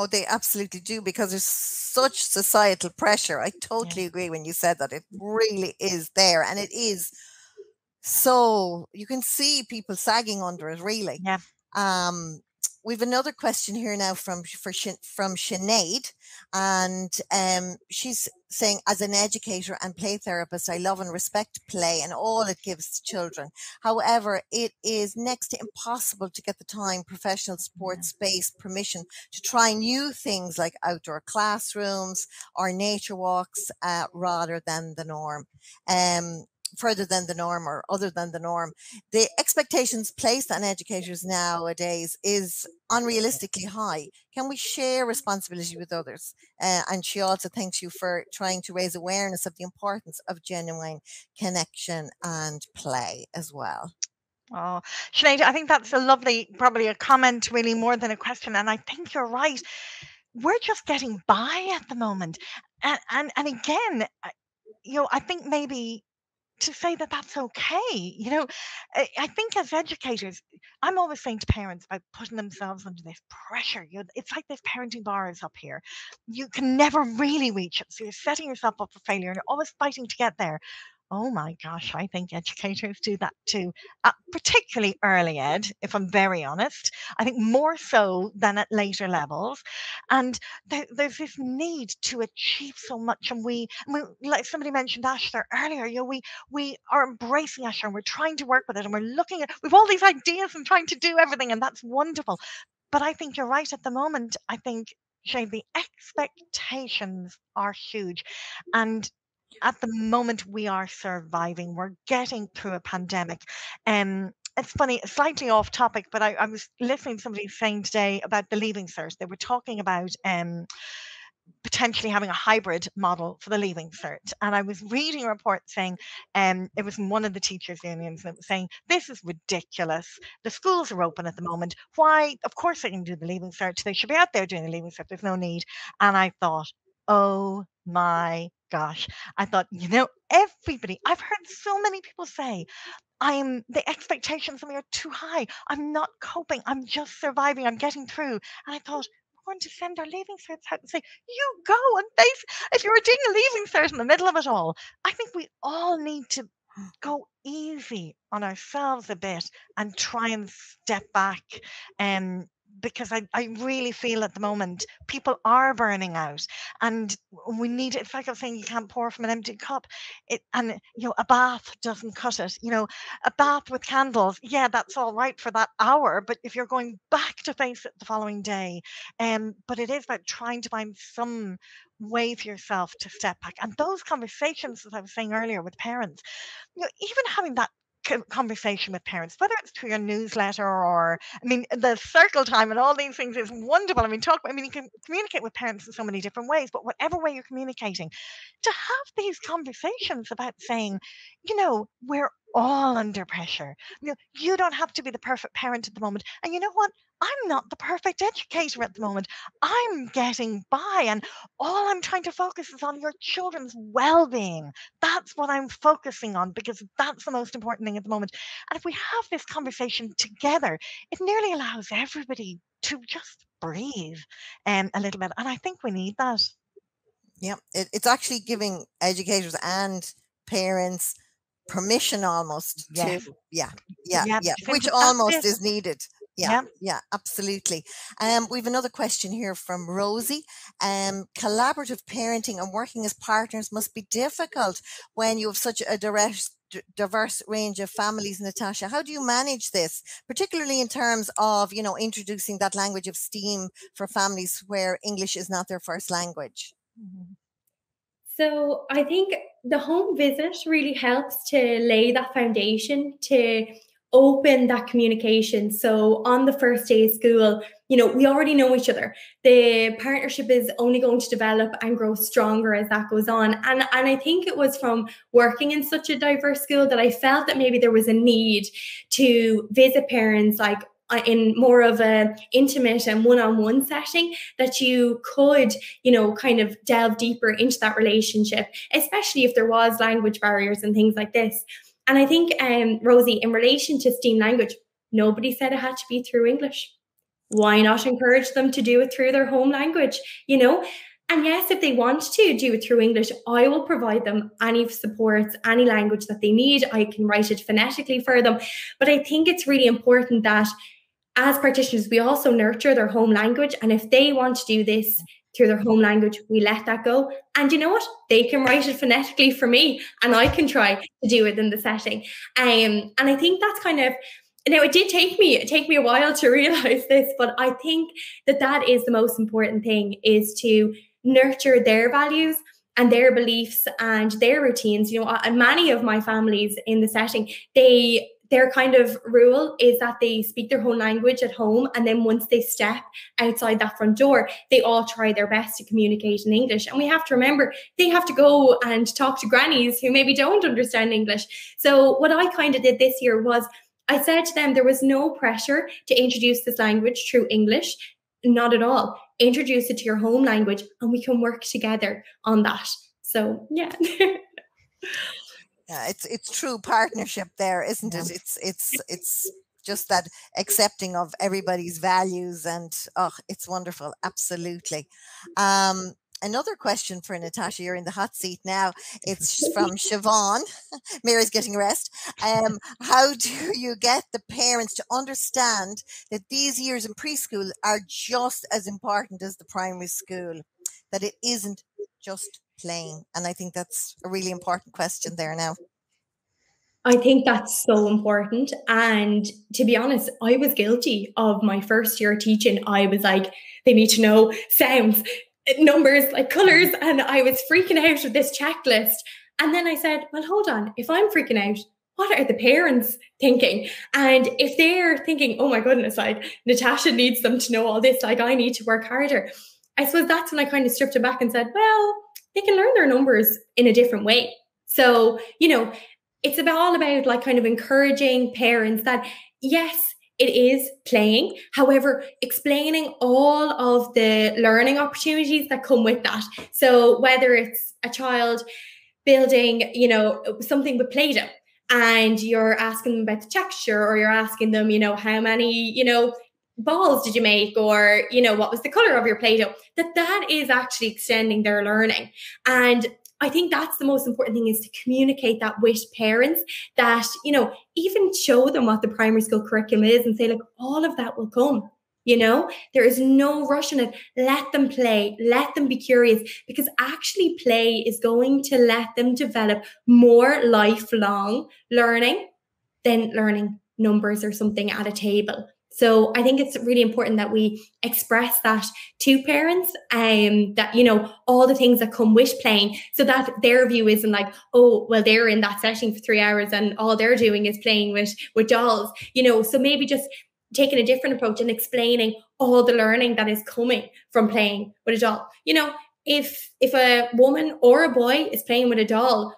Oh, they absolutely do, because there's such societal pressure. I totally yeah. agree when you said that. It really is there. And it is so, you can see people sagging under it, really. Yeah. Um, we've another question here now from for, from Sinead. And um, she's saying, as an educator and play therapist, I love and respect play and all it gives to children. However, it is next to impossible to get the time, professional support, space, permission to try new things like outdoor classrooms or nature walks uh, rather than the norm. Um, further than the norm or other than the norm. The expectations placed on educators nowadays is unrealistically high. Can we share responsibility with others? Uh, and she also thanks you for trying to raise awareness of the importance of genuine connection and play as well. Oh, Sinead, I think that's a lovely, probably a comment really more than a question. And I think you're right. We're just getting by at the moment. And, and, and again, you know, I think maybe to say that that's okay. You know, I think as educators, I'm always saying to parents about putting themselves under this pressure. You know, it's like this parenting bar is up here. You can never really reach it. So you're setting yourself up for failure and you're always fighting to get there. Oh my gosh, I think educators do that too, uh, particularly early ed, if I'm very honest. I think more so than at later levels. And there, there's this need to achieve so much. And we, we, like somebody mentioned Asher earlier, you know, we, we are embracing Asher and we're trying to work with it and we're looking at, we've all these ideas and trying to do everything, and that's wonderful. But I think you're right at the moment. I think, Shane, the expectations are huge. And at the moment, we are surviving. We're getting through a pandemic. Um, it's funny, slightly off topic, but I, I was listening to somebody saying today about the Leaving Cert. They were talking about um, potentially having a hybrid model for the Leaving Cert. And I was reading a report saying, um, it was one of the teachers' unions that was saying, this is ridiculous. The schools are open at the moment. Why? Of course they can do the Leaving Cert. They should be out there doing the Leaving Cert. There's no need. And I thought, oh my gosh. I thought, you know, everybody, I've heard so many people say, I'm the expectations of me are too high. I'm not coping. I'm just surviving. I'm getting through. And I thought, we're going to send our Leaving Certs out and say, you go. And they, if you're doing a Leaving Cert in the middle of it all, I think we all need to go easy on ourselves a bit and try and step back. Um, because I, I really feel at the moment people are burning out, and we need, it's like I'm saying, you can't pour from an empty cup. It, and, you know, a bath doesn't cut it. You know, a bath with candles, yeah, that's all right for that hour, but if you're going back to face it the following day, um, but it is about trying to find some way for yourself to step back. And those conversations, as I was saying earlier, with parents, you know, even having that conversation with parents, whether it's through your newsletter or, I mean, the circle time and all these things is wonderful. I mean, talk, I mean, you can communicate with parents in so many different ways, but whatever way you're communicating, to have these conversations about saying, you know, we're all under pressure. You know, you don't have to be the perfect parent at the moment. And you know what? I'm not the perfect educator at the moment. I'm getting by, and all I'm trying to focus is on your children's well-being. That's what I'm focusing on, because that's the most important thing at the moment. And if we have this conversation together, it nearly allows everybody to just breathe um, a little bit. And I think we need that. Yeah, it, it's actually giving educators and parents permission almost. Yeah. To, yeah, yeah, yeah, yeah, which almost is needed. Yeah, yeah, yeah, absolutely. Um, we have another question here from Rosie. Um, collaborative parenting and working as partners must be difficult when you have such a diverse, diverse range of families, Natasha. How do you manage this, particularly in terms of, you know, introducing that language of STEAM for families where English is not their first language? Mm-hmm. So I think the home visit really helps to lay that foundation to open that communication. So on the first day of school, you know, we already know each other. The partnership is only going to develop and grow stronger as that goes on. And, and I think it was from working in such a diverse school that I felt that maybe there was a need to visit parents like in more of a intimate and one-on-one setting, that you could, you know, kind of delve deeper into that relationship, especially if there was language barriers and things like this. And I think, um, Rosie, in relation to STEAM language, nobody said it had to be through English. Why not encourage them to do it through their home language, you know? And yes, if they want to do it through English, I will provide them any supports, any language that they need. I can write it phonetically for them. But I think it's really important that as practitioners, we also nurture their home language. And if they want to do this through their home language, we let that go. And you know what? They can write it phonetically for me, and I can try to do it in the setting. Um, and I think that's kind of, you know, it did take me, it take me a while to realize this, but I think that that is the most important thing, is to nurture their values and their beliefs and their routines. You know, many of my families in the setting, they their kind of rule is that they speak their home language at home, and then once they step outside that front door, they all try their best to communicate in English. And we have to remember, they have to go and talk to grannies who maybe don't understand English. So what I kind of did this year was I said to them, there was no pressure to introduce this language through English. Not at all. Introduce it to your home language, and we can work together on that. So, yeah. Yeah, it's it's true partnership there, isn't it? It's it's it's just that accepting of everybody's values, and oh, it's wonderful, absolutely. Um, another question for Natasha. You're in the hot seat now. It's from Siobhan. Mary's getting rest. Um, how do you get the parents to understand that these years in preschool are just as important as the primary school? That it isn't just playing. And I think that's a really important question there now. I think that's so important. And to be honest, I was guilty of my first year teaching. I was like, they need to know sounds, numbers, like colours. And I was freaking out with this checklist. And then I said, well, hold on, if I'm freaking out, what are the parents thinking? And if they're thinking, oh my goodness, like Natasha needs them to know all this, like I need to work harder. I suppose that's when I kind of stripped it back and said, well, they can learn their numbers in a different way. So, you know, it's about all about like kind of encouraging parents that, yes, it is playing. However, explaining all of the learning opportunities that come with that. So whether it's a child building, you know, something with Play-Doh, and you're asking them about the texture, or you're asking them, you know, how many, you know, balls did you make, or, you know, what was the color of your Play-Doh, that that is actually extending their learning. And I think that's the most important thing, is to communicate that with parents, that, you know, even show them what the primary school curriculum is and say, like, all of that will come, you know, there is no rush in it. Let them play, let them be curious, because actually play is going to let them develop more lifelong learning than learning numbers or something at a table. So I think it's really important that we express that to parents, um, that, you know, all the things that come with playing, so that their view isn't like, oh, well, they're in that session for three hours and all they're doing is playing with, with dolls, you know. So maybe just taking a different approach and explaining all the learning that is coming from playing with a doll. You know, if if a woman or a boy is playing with a doll,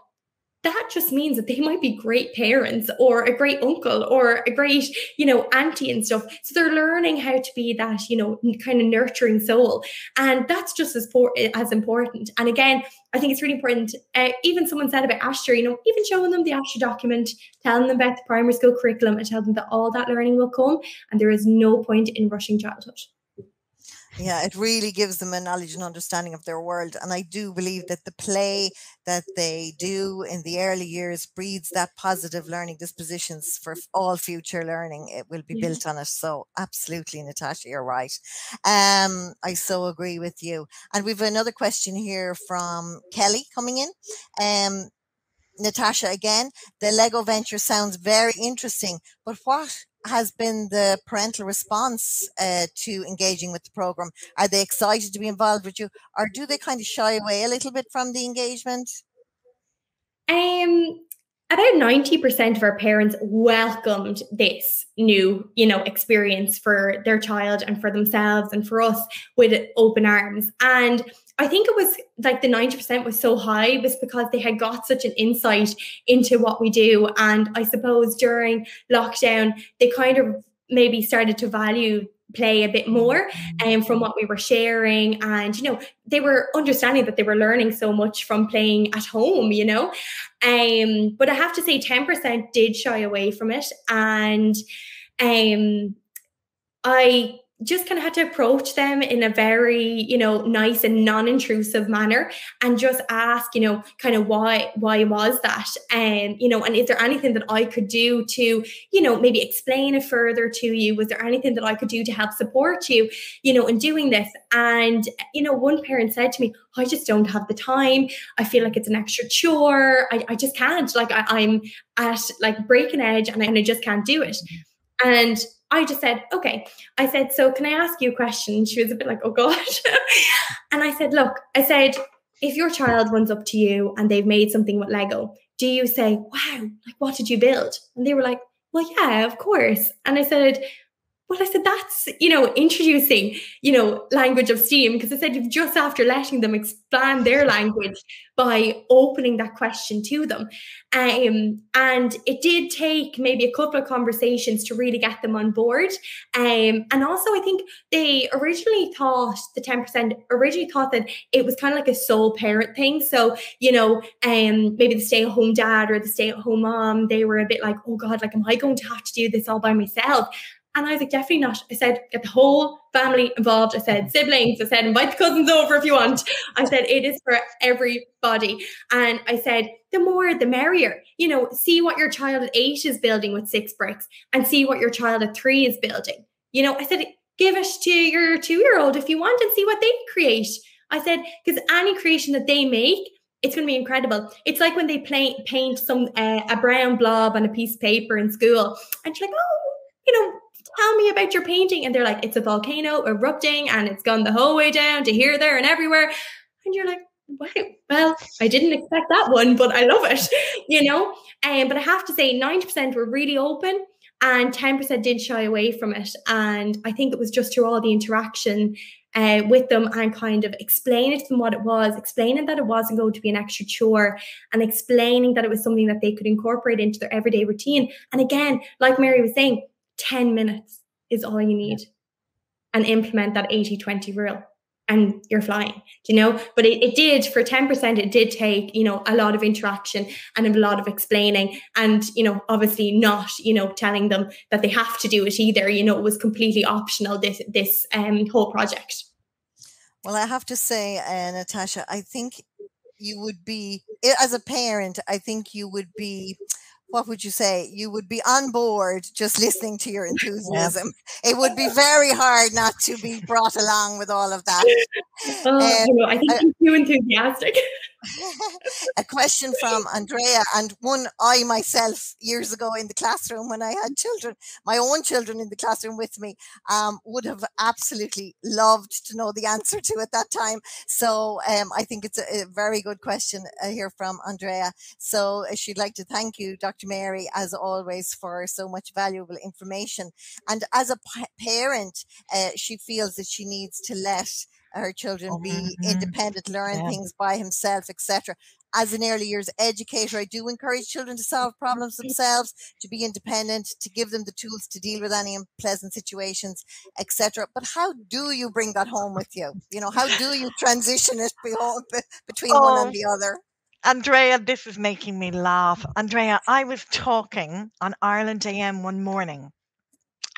that just means that they might be great parents, or a great uncle, or a great, you know, auntie and stuff. So they're learning how to be that, you know, kind of nurturing soul. And that's just as, as important. And again, I think it's really important. Uh, even someone said about Astra, you know, even showing them the Astra document, telling them about the primary school curriculum, and tell them that all that learning will come. And there is no point in rushing childhood. Yeah, it really gives them a knowledge and understanding of their world. And I do believe that the play that they do in the early years breeds that positive learning dispositions for all future learning. It will be yeah. built on it. So absolutely, Natasha, you're right. Um, I so agree with you. And we've another question here from Kelly coming in. Um, Natasha, again, the Lego venture sounds very interesting, but what has been the parental response uh, to engaging with the program? Are they excited to be involved with you, or do they kind of shy away a little bit from the engagement? Um, about ninety percent of our parents welcomed this new, you know, experience for their child and for themselves and for us with open arms. And I think it was like the ninety percent was so high was because they had got such an insight into what we do. And I suppose during lockdown, they kind of maybe started to value play a bit more um, from what we were sharing. And, you know, they were understanding that they were learning so much from playing at home, you know. Um, but I have to say ten percent did shy away from it. And um, I... just kind of had to approach them in a very, you know, nice and non-intrusive manner, and just ask, you know, kind of why, why was that? And, um, you know, and is there anything that I could do to, you know, maybe explain it further to you? Was there anything that I could do to help support you, you know, in doing this? And, you know, one parent said to me, I just don't have the time. I feel like it's an extra chore. I, I just can't, like I, I'm at like breaking edge and I, and I just can't do it. And I just said, okay. I said, so can I ask you a question? She was a bit like, oh God. And I said, look, I said, if your child runs up to you and they've made something with Lego, do you say, wow, like what did you build? And they were like, well, yeah, of course. And I said, well, I said, that's, you know, introducing, you know, language of STEAM, because I said, you've just after letting them expand their language by opening that question to them. Um, and it did take maybe a couple of conversations to really get them on board. Um, and also, I think they originally thought, the ten percent originally thought that it was kind of like a sole parent thing. So, you know, um, maybe the stay-at-home dad or the stay-at-home mom, they were a bit like, oh God, like, am I going to have to do this all by myself? And I was like, definitely not. I said, get the whole family involved. I said, siblings. I said, invite the cousins over if you want. I said, it is for everybody. And I said, the more, the merrier. You know, see what your child at eight is building with six bricks, and see what your child at three is building. You know, I said, give it to your two-year-old if you want and see what they create. I said, because any creation that they make, it's going to be incredible. It's like when they play, paint some uh, a brown blob on a piece of paper in school. And you're like, oh, you know, tell me about your painting. And they're like, it's a volcano erupting and it's gone the whole way down to here, there and everywhere. And you're like, wow, well, I didn't expect that one, but I love it, you know. And um, but I have to say ninety percent were really open and ten percent did shy away from it. And I think it was just through all the interaction uh, with them and kind of explain it to them what it was, explaining that it wasn't going to be an extra chore and explaining that it was something that they could incorporate into their everyday routine. And again, like Mary was saying, ten minutes is all you need, and implement that eighty twenty rule. And you're flying, you know, but it, it did for ten percent. It did take, you know, a lot of interaction and a lot of explaining and, you know, obviously not, you know, telling them that they have to do it either. You know, it was completely optional, this, this um, whole project. Well, I have to say, uh, Natasha, I think you would be, as a parent, I think you would be, what would you say? You would be on board just listening to your enthusiasm. It would be very hard not to be brought along with all of that. Oh, um, you know, I think you're too enthusiastic. A question from Andrea, and one I myself years ago in the classroom when I had children, my own children in the classroom with me, um, would have absolutely loved to know the answer to at that time. So um, I think it's a, a very good question uh, here from Andrea. So uh, she'd like to thank you, Doctor Mary, as always, for so much valuable information. And as a p parent, uh, she feels that she needs to let her children be mm-hmm. independent, learn yeah. things by himself, et cetera. As an early years educator, I do encourage children to solve problems themselves, to be independent, to give them the tools to deal with any unpleasant situations, et cetera. But how do you bring that home with you? You know, how do you transition it between oh, one and the other? Andrea, this is making me laugh. Andrea, I was talking on Ireland A M one morning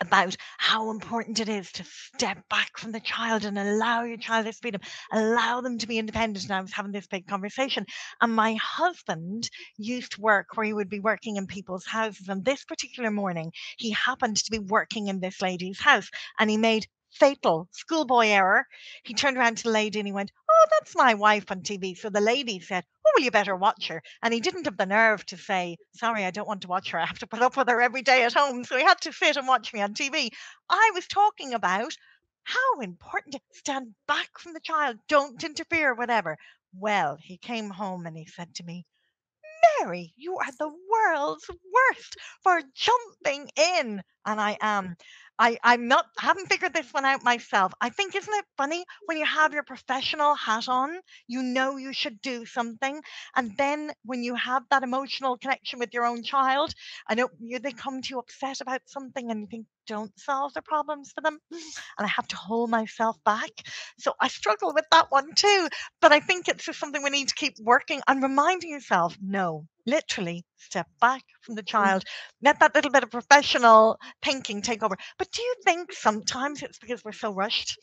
about how important it is to step back from the child and allow your child this freedom, allow them to be independent. And I was having this big conversation. And my husband used to work where he would be working in people's houses. And this particular morning, he happened to be working in this lady's house, and he made fatal schoolboy error. He turned around to the lady and he went, "Oh, that's my wife on T V." So the lady said, "Oh, well, you better watch her." And he didn't have the nerve to say, "Sorry, I don't want to watch her. I have to put up with her every day at home." So he had to sit and watch me on T V. I was talking about how important to stand back from the child, don't interfere, whatever. Well, he came home and he said to me, "Mary, you are the world's worst for jumping in." And I am. I, I'm not, haven't figured this one out myself. I think, isn't it funny, when you have your professional hat on, you know you should do something. And then when you have that emotional connection with your own child, I know you, they come to you upset about something and you think, don't solve the problems for them. And I have to hold myself back. So I struggle with that one too. But I think it's just something we need to keep working and reminding yourself, no. Literally step back from the child, let that little bit of professional thinking take over. But do you think sometimes it's because we're so rushed?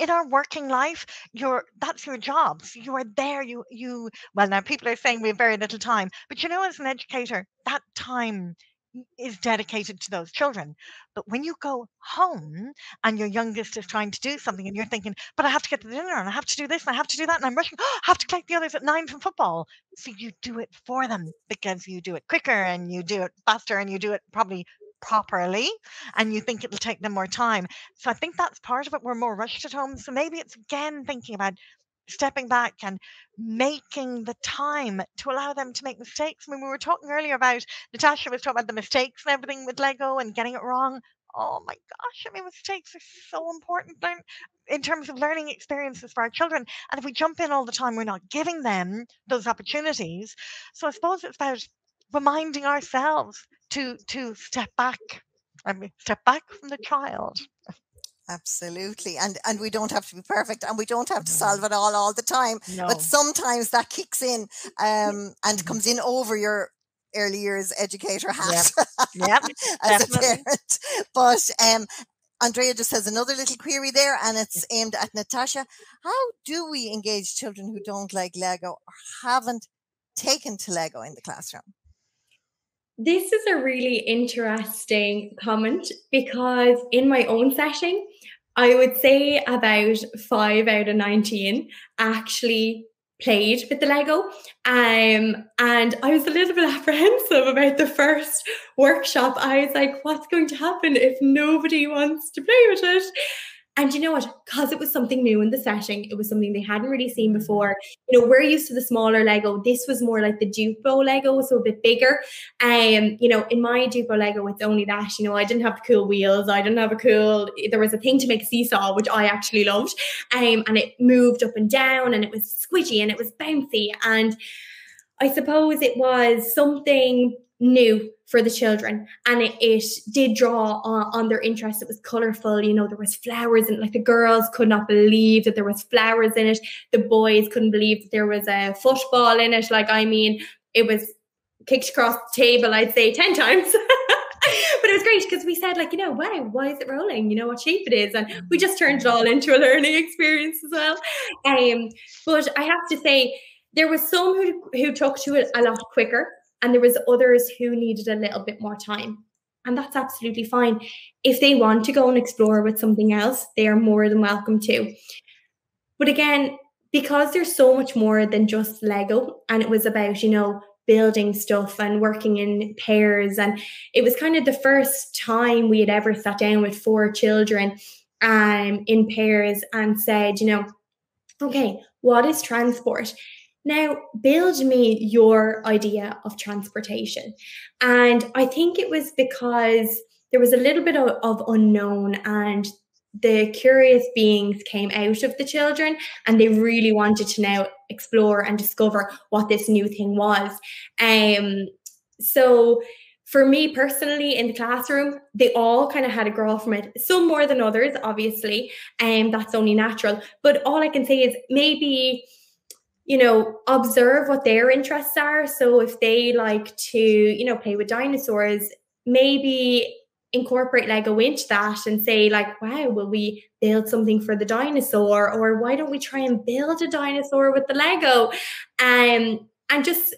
In our working life, you're, that's your job. So you are there. You, you, well, now people are saying we have very little time, but you know, as an educator, that time is dedicated to those children. But when you go home and your youngest is trying to do something and you're thinking, but I have to get to dinner and I have to do this and I have to do that and I'm rushing, oh, I have to collect the others at nine from football. So you do it for them because you do it quicker and you do it faster and you do it probably properly and you think it'll take them more time. So I think that's part of it. We're more rushed at home. So maybe it's again thinking about stepping back and making the time to allow them to make mistakes. I mean, we were talking earlier about, Natasha was talking about the mistakes and everything with Lego and getting it wrong. Oh my gosh, I mean, mistakes are so important in terms of learning experiences for our children. And if we jump in all the time, we're not giving them those opportunities. So I suppose it's about reminding ourselves to, to step back, I mean, step back from the child. Absolutely. And and we don't have to be perfect and we don't have to solve it all all the time. No. But sometimes that kicks in um, and comes in over your early years educator hat yep. Yep, as definitely. A parent. But um, Andrea just has another little query there and it's aimed at Natasha. How do we engage children who don't like Lego or haven't taken to Lego in the classroom? This is a really interesting comment because in my own session, I would say about five out of nineteen actually played with the Lego. Um, and I was a little bit apprehensive about the first workshop. I was like, what's going to happen if nobody wants to play with it? And you know what? Because it was something new in the setting, it was something they hadn't really seen before. You know, we're used to the smaller Lego. This was more like the Duplo Lego, so a bit bigger. Um, you know, in my Duplo Lego, it's only that, you know, I didn't have the cool wheels. I didn't have a cool, there was a thing to make a seesaw, which I actually loved. Um, and it moved up and down and it was squidgy and it was bouncy. And I suppose it was something new for the children, and it, it did draw on, on their interest. It was colourful, you know, there was flowers, and like the girls could not believe that there was flowers in it. The boys couldn't believe that there was a football in it. Like, I mean, it was kicked across the table, I'd say ten times. But it was great because we said, like, you know, wow, why is it rolling? You know, what shape it is. And we just turned it all into a learning experience as well. Um, but I have to say, there was some who, who took to it a lot quicker, and there was others who needed a little bit more time. And that's absolutely fine. If they want to go and explore with something else, they are more than welcome to. But again, because there's so much more than just Lego, and it was about, you know, building stuff and working in pairs. And it was kind of the first time we had ever sat down with four children um, in pairs and said, you know, okay, what is transport? Now, build me your idea of transportation. And I think it was because there was a little bit of, of unknown, and the curious beings came out of the children, and they really wanted to now explore and discover what this new thing was. Um, so for me personally, in the classroom, they all kind of had a grow from it, some more than others, obviously, and um, that's only natural. But all I can say is maybe, you know, observe what their interests are. So if they like to, you know, play with dinosaurs, maybe incorporate Lego into that and say, like, wow, will we build something for the dinosaur? Or why don't we try and build a dinosaur with the Lego? Um, and just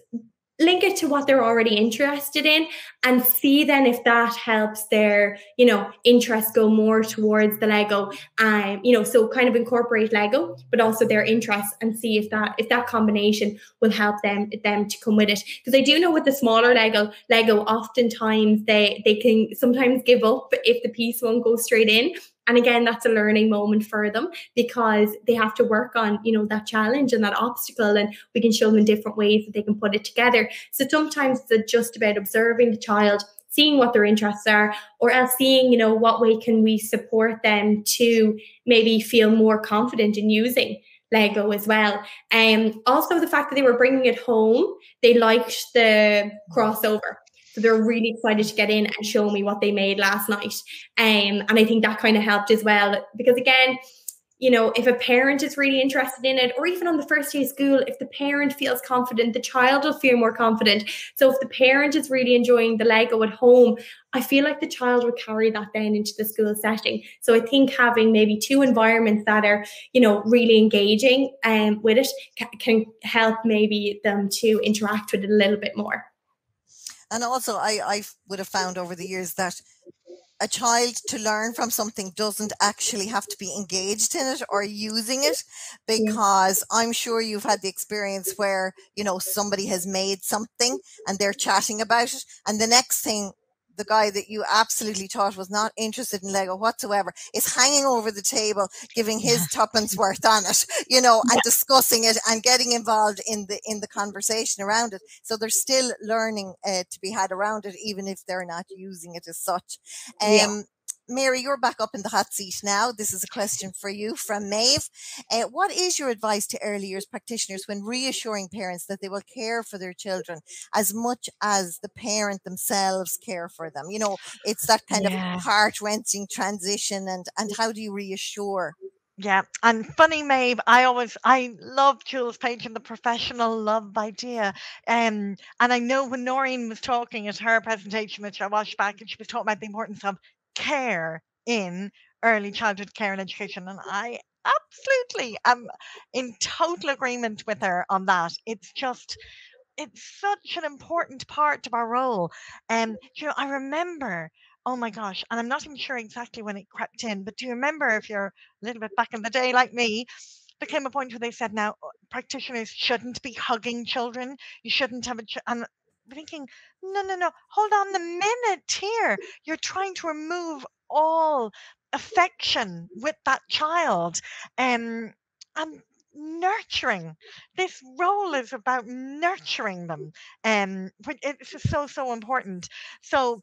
link it to what they're already interested in, and see then if that helps their, you know, interests go more towards the Lego. Um, you know, so kind of incorporate Lego, but also their interests, and see if that if that combination will help them them to come with it. Because I do know with the smaller Lego Lego, oftentimes they they can sometimes give up if the piece won't go straight in. And again, that's a learning moment for them, because they have to work on, you know, that challenge and that obstacle, and we can show them in different ways that they can put it together. So sometimes it's just about observing the child, seeing what their interests are, or else seeing, you know, what way can we support them to maybe feel more confident in using Lego as well. And um, also the fact that they were bringing it home, they liked the crossover. So they're really excited to get in and show me what they made last night. Um, and I think that kind of helped as well. Because again, you know, if a parent is really interested in it, or even on the first day of school, if the parent feels confident, the child will feel more confident. So if the parent is really enjoying the Lego at home, I feel like the child will carry that then into the school setting. So I think having maybe two environments that are, you know, really engaging um, with it ca- can help maybe them to interact with it a little bit more. And also, I, I would have found over the years that a child to learn from something doesn't actually have to be engaged in it or using it, because I'm sure you've had the experience where, you know, somebody has made something and they're chatting about it, and the next thing, the guy that you absolutely thought was not interested in Lego whatsoever is hanging over the table, giving his tuppence worth on it, you know, and yeah. discussing it and getting involved in the in the conversation around it. So there's still learning uh, to be had around it, even if they're not using it as such. Um, yeah. Mary, you're back up in the hot seat now. This is a question for you from Maeve. Uh, what is your advice to early years practitioners when reassuring parents that they will care for their children as much as the parent themselves care for them? You know, it's that kind yeah. of heart-wrenching transition, and, and how do you reassure? Yeah. And funny, Maeve, I always, I love Jules Page and the professional love idea. Um, and I know when Noreen was talking at her presentation, which I watched back, and she was talking about the importance of care in early childhood care and education, and I absolutely am in total agreement with her on that. It's just, it's such an important part of our role. And um, you know, I remember, oh my gosh, and I'm not even sure exactly when it crept in, but do you remember, if you're a little bit back in the day like me, there came a point where they said, now practitioners shouldn't be hugging children, you shouldn't have a ch- and thinking, no, no, no, hold on the minute here. You're trying to remove all affection with that child, um, and nurturing. This role is about nurturing them, um, which it's so, so important. So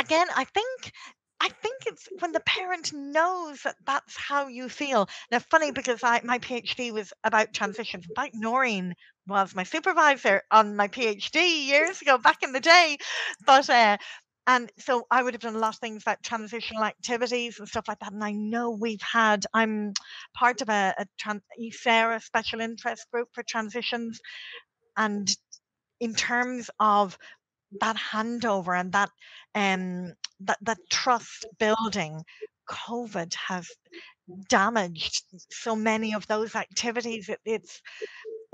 again, I think I think it's when the parent knows that that's how you feel. Now, funny, because I, my PhD was about transitions. In fact, Noreen was my supervisor on my PhD years ago, back in the day. But uh, and so I would have done a lot of things like transitional activities and stuff like that. And I know we've had, I'm part of a, a trans, ESERA special interest group for transitions. And in terms of that handover and that um that that trust building, COVID has damaged so many of those activities. It, it's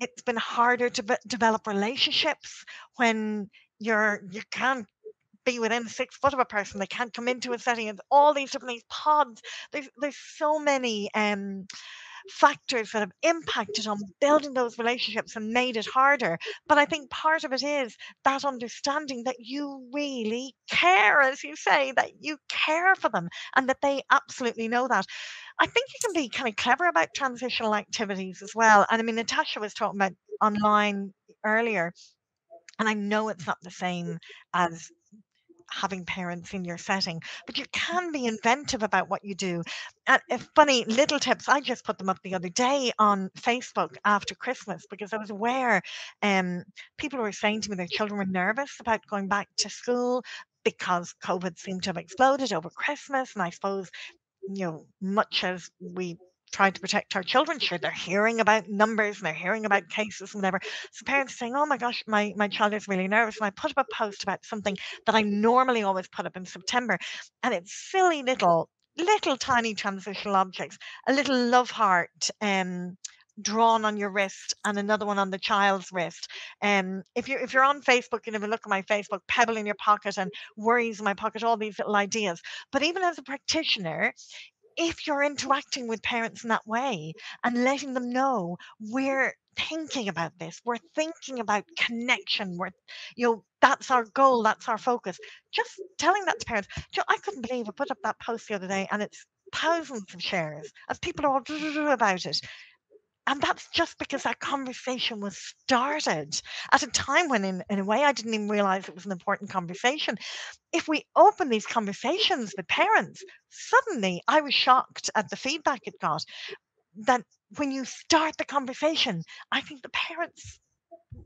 it's been harder to be, develop relationships when you're you can't be within six foot of a person. They can't come into a setting. It's all these different these pods. There's there's so many um factors that have impacted on building those relationships and made it harder. But I think part of it is that understanding that you really care, as you say, that you care for them and that they absolutely know that. I think you can be kind of clever about transitional activities as well. And I mean, Natasha was talking about online earlier, and I know it's not the same as having parents in your setting, but you can be inventive about what you do. And funny little tips, I just put them up the other day on Facebook after Christmas, because I was aware um, people were saying to me their children were nervous about going back to school because COVID seemed to have exploded over Christmas. And I suppose, you know, much as we trying to protect our children, sure, they're hearing about numbers and they're hearing about cases and whatever. So parents are saying, oh my gosh, my, my child is really nervous. And I put up a post about something that I normally always put up in September. And it's silly little, little tiny transitional objects, a little love heart um, drawn on your wrist and another one on the child's wrist. Um, if you're, if you're on Facebook, you never look at my Facebook, pebble in your pocket and worries in my pocket, all these little ideas. But even as a practitioner, if you're interacting with parents in that way and letting them know we're thinking about this, we're thinking about connection, we're, you know, that's our goal, that's our focus. Just telling that to parents. I couldn't believe I put up that post the other day and it's thousands of shares as people are all do do about it. And that's just because that conversation was started at a time when, in, in a way, I didn't even realize it was an important conversation. If we open these conversations with parents, suddenly I was shocked at the feedback it got, that when you start the conversation, I think the parents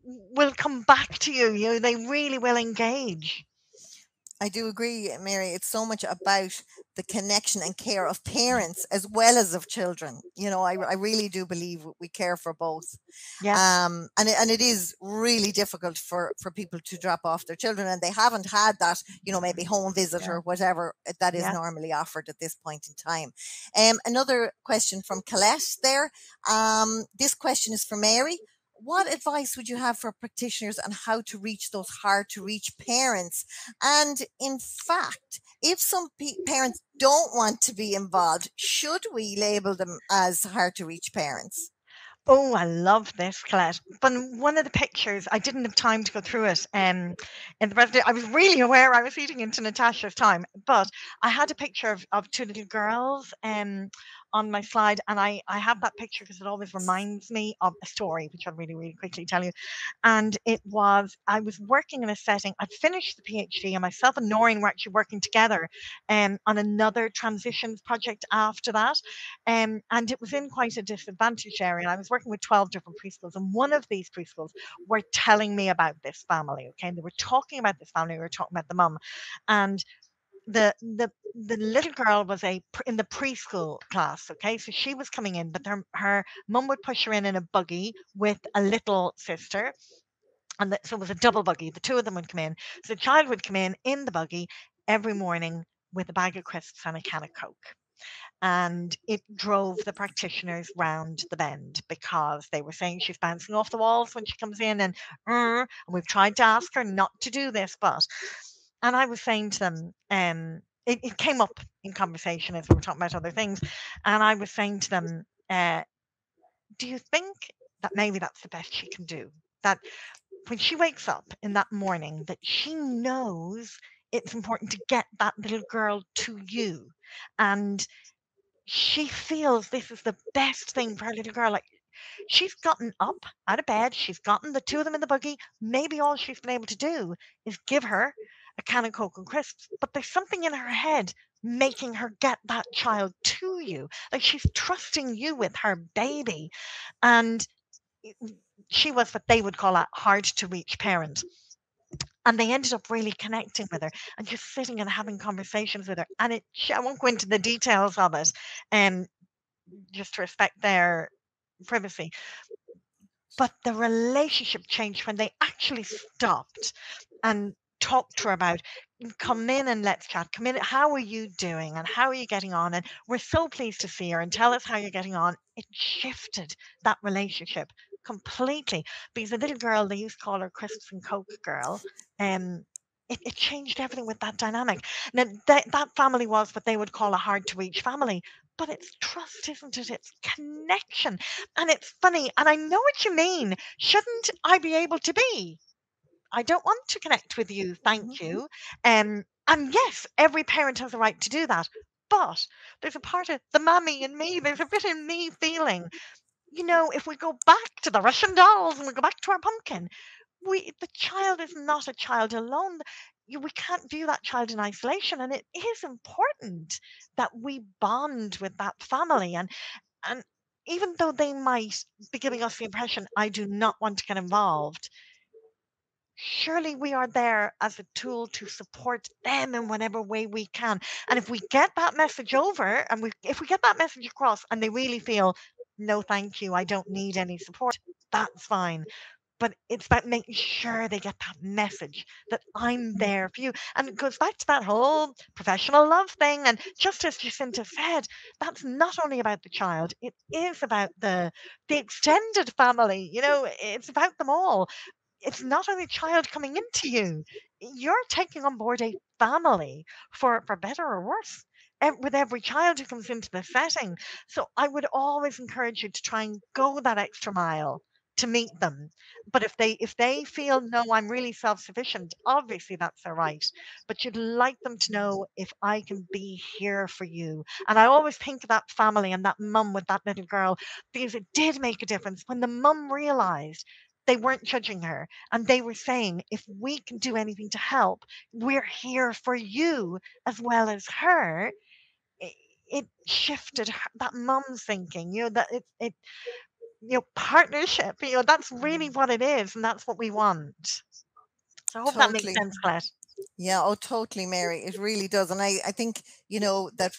will come back to you. You know, they really will engage. I do agree, Mary. It's so much about the connection and care of parents as well as of children. You know, I, I really do believe we care for both. Yeah. Um, and, it, and it is really difficult for, for people to drop off their children, and they haven't had that, you know, maybe home visit yeah. or whatever that is yeah. normally offered at this point in time. Um, another question from Colette there. Um, this question is for Mary. What advice would you have for practitioners on how to reach those hard-to-reach parents? And in fact, if some p- parents don't want to be involved, should we label them as hard-to-reach parents? Oh, I love this, Colette. But one of the pictures, I didn't have time to go through it. Um, in the presentation, I was really aware I was eating into Natasha's time, but I had a picture of, of two little girls um, on my slide. And I, I have that picture because it always reminds me of a story, which I'll really, really quickly tell you. And it was, I was working in a setting. I'd finished the PhD, and myself and Noreen were actually working together um, on another transitions project after that. Um, and it was in quite a disadvantaged area. And I was working with twelve different preschools, and one of these preschools were telling me about this family. Okay, and they were talking about this family. We were talking about the mum, and the the the little girl was a in the preschool class. Okay, so she was coming in, but her her mum would push her in in a buggy with a little sister, and the, so it was a double buggy. The two of them would come in. So the child would come in in the buggy every morning with a bag of crisps and a can of Coke. And it drove the practitioners round the bend, because they were saying she's bouncing off the walls when she comes in, and, uh, and we've tried to ask her not to do this, but, and I was saying to them, um, it, it came up in conversation as we were talking about other things. And I was saying to them, uh, do you think that maybe that's the best she can do? That when she wakes up in that morning, that she knows it's important to get that little girl to you. And she feels this is the best thing for her little girl. Like, she's gotten up out of bed, she's gotten the two of them in the buggy. Maybe all she's been able to do is give her a can of Coke and crisps, but there's something in her head making her get that child to you. Like, she's trusting you with her baby. And she was what they would call a hard to reach parent. And they ended up really connecting with her and just sitting and having conversations with her. And it, I won't go into the details of it, um, just to respect their privacy. But the relationship changed when they actually stopped and talk to her about, come in and let's chat, come in, how are you doing and how are you getting on, and we're so pleased to see her and tell us how you're getting on. It shifted that relationship completely, because the little girl, they used to call her Crisps and Coke Girl, um, it, it changed everything with that dynamic. Now that, that family was what they would call a hard to reach family, but it's trust, isn't it? It's connection. And it's funny, and I know what you mean, shouldn't I be able to be? I don't want to connect with you, thank you. Um, and yes, every parent has a right to do that. But there's a part of the mummy in me, there's a bit in me feeling, you know, if we go back to the Russian dolls and we go back to our pumpkin, we the child is not a child alone. We can't view that child in isolation. And it is important that we bond with that family. And, and even though they might be giving us the impression, I do not want to get involved, surely we are there as a tool to support them in whatever way we can. And if we get that message over and we, if we get that message across and they really feel, no, thank you, I don't need any support, that's fine. But it's about making sure they get that message that I'm there for you. And it goes back to that whole professional love thing. And just as Jacinta said, that's not only about the child, it is about the, the extended family. You know, it's about them all. It's not only a child coming into you, you're taking on board a family for, for better or worse with every child who comes into the setting. So I would always encourage you to try and go that extra mile to meet them. But if they if they feel, no, I'm really self-sufficient, obviously that's their right. But you'd like them to know, if I can be here for you. And I always think of that family and that mum with that little girl, because it did make a difference when the mum realized they weren't judging her and they were saying, if we can do anything to help, we're here for you as well as her. It, it shifted her, that mum's thinking, you know, that it, it, you know, partnership, you know, that's really what it is. And that's what we want. So I hope totally. That makes sense, Colette. Yeah. Oh, totally, Mary. It really does. And I, I think, you know, that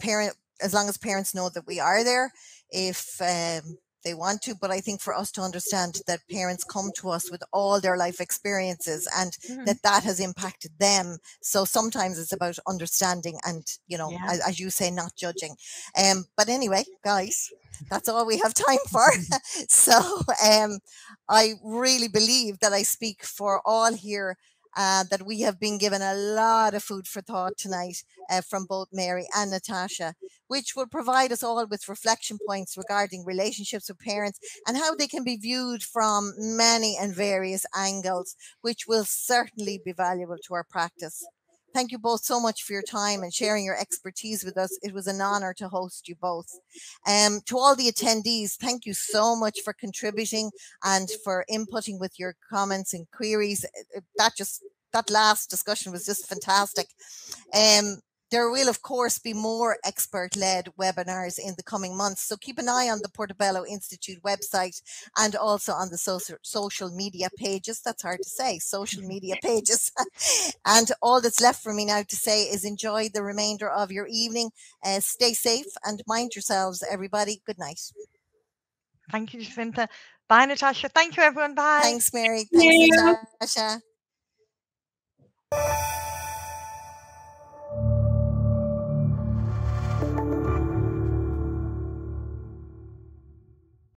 parent, as long as parents know that we are there, if, um, they want to, but I think for us to understand that parents come to us with all their life experiences and mm-hmm. that that has impacted them. So sometimes it's about understanding and, you know, yeah. as, as you say, not judging. Um, but anyway, guys, that's all we have time for. So um, I really believe that I speak for all here. Uh, that we have been given a lot of food for thought tonight uh, from both Mary and Natasha, which will provide us all with reflection points regarding relationships with parents and how they can be viewed from many and various angles, which will certainly be valuable to our practice. Thank you both so much for your time and sharing your expertise with us. It was an honor to host you both. Um, to all the attendees, thank you so much for contributing and for inputting with your comments and queries. That just, that last discussion was just fantastic. Um, There will, of course, be more expert-led webinars in the coming months. So keep an eye on the Portobello Institute website and also on the social, social media pages. That's hard to say, social media pages. And all that's left for me now to say is enjoy the remainder of your evening. Uh, stay safe and mind yourselves, everybody. Good night. Thank you, Jacinta. Bye, Natasha. Thank you, everyone. Bye. Thanks, Mary. Thanks, yeah. Natasha.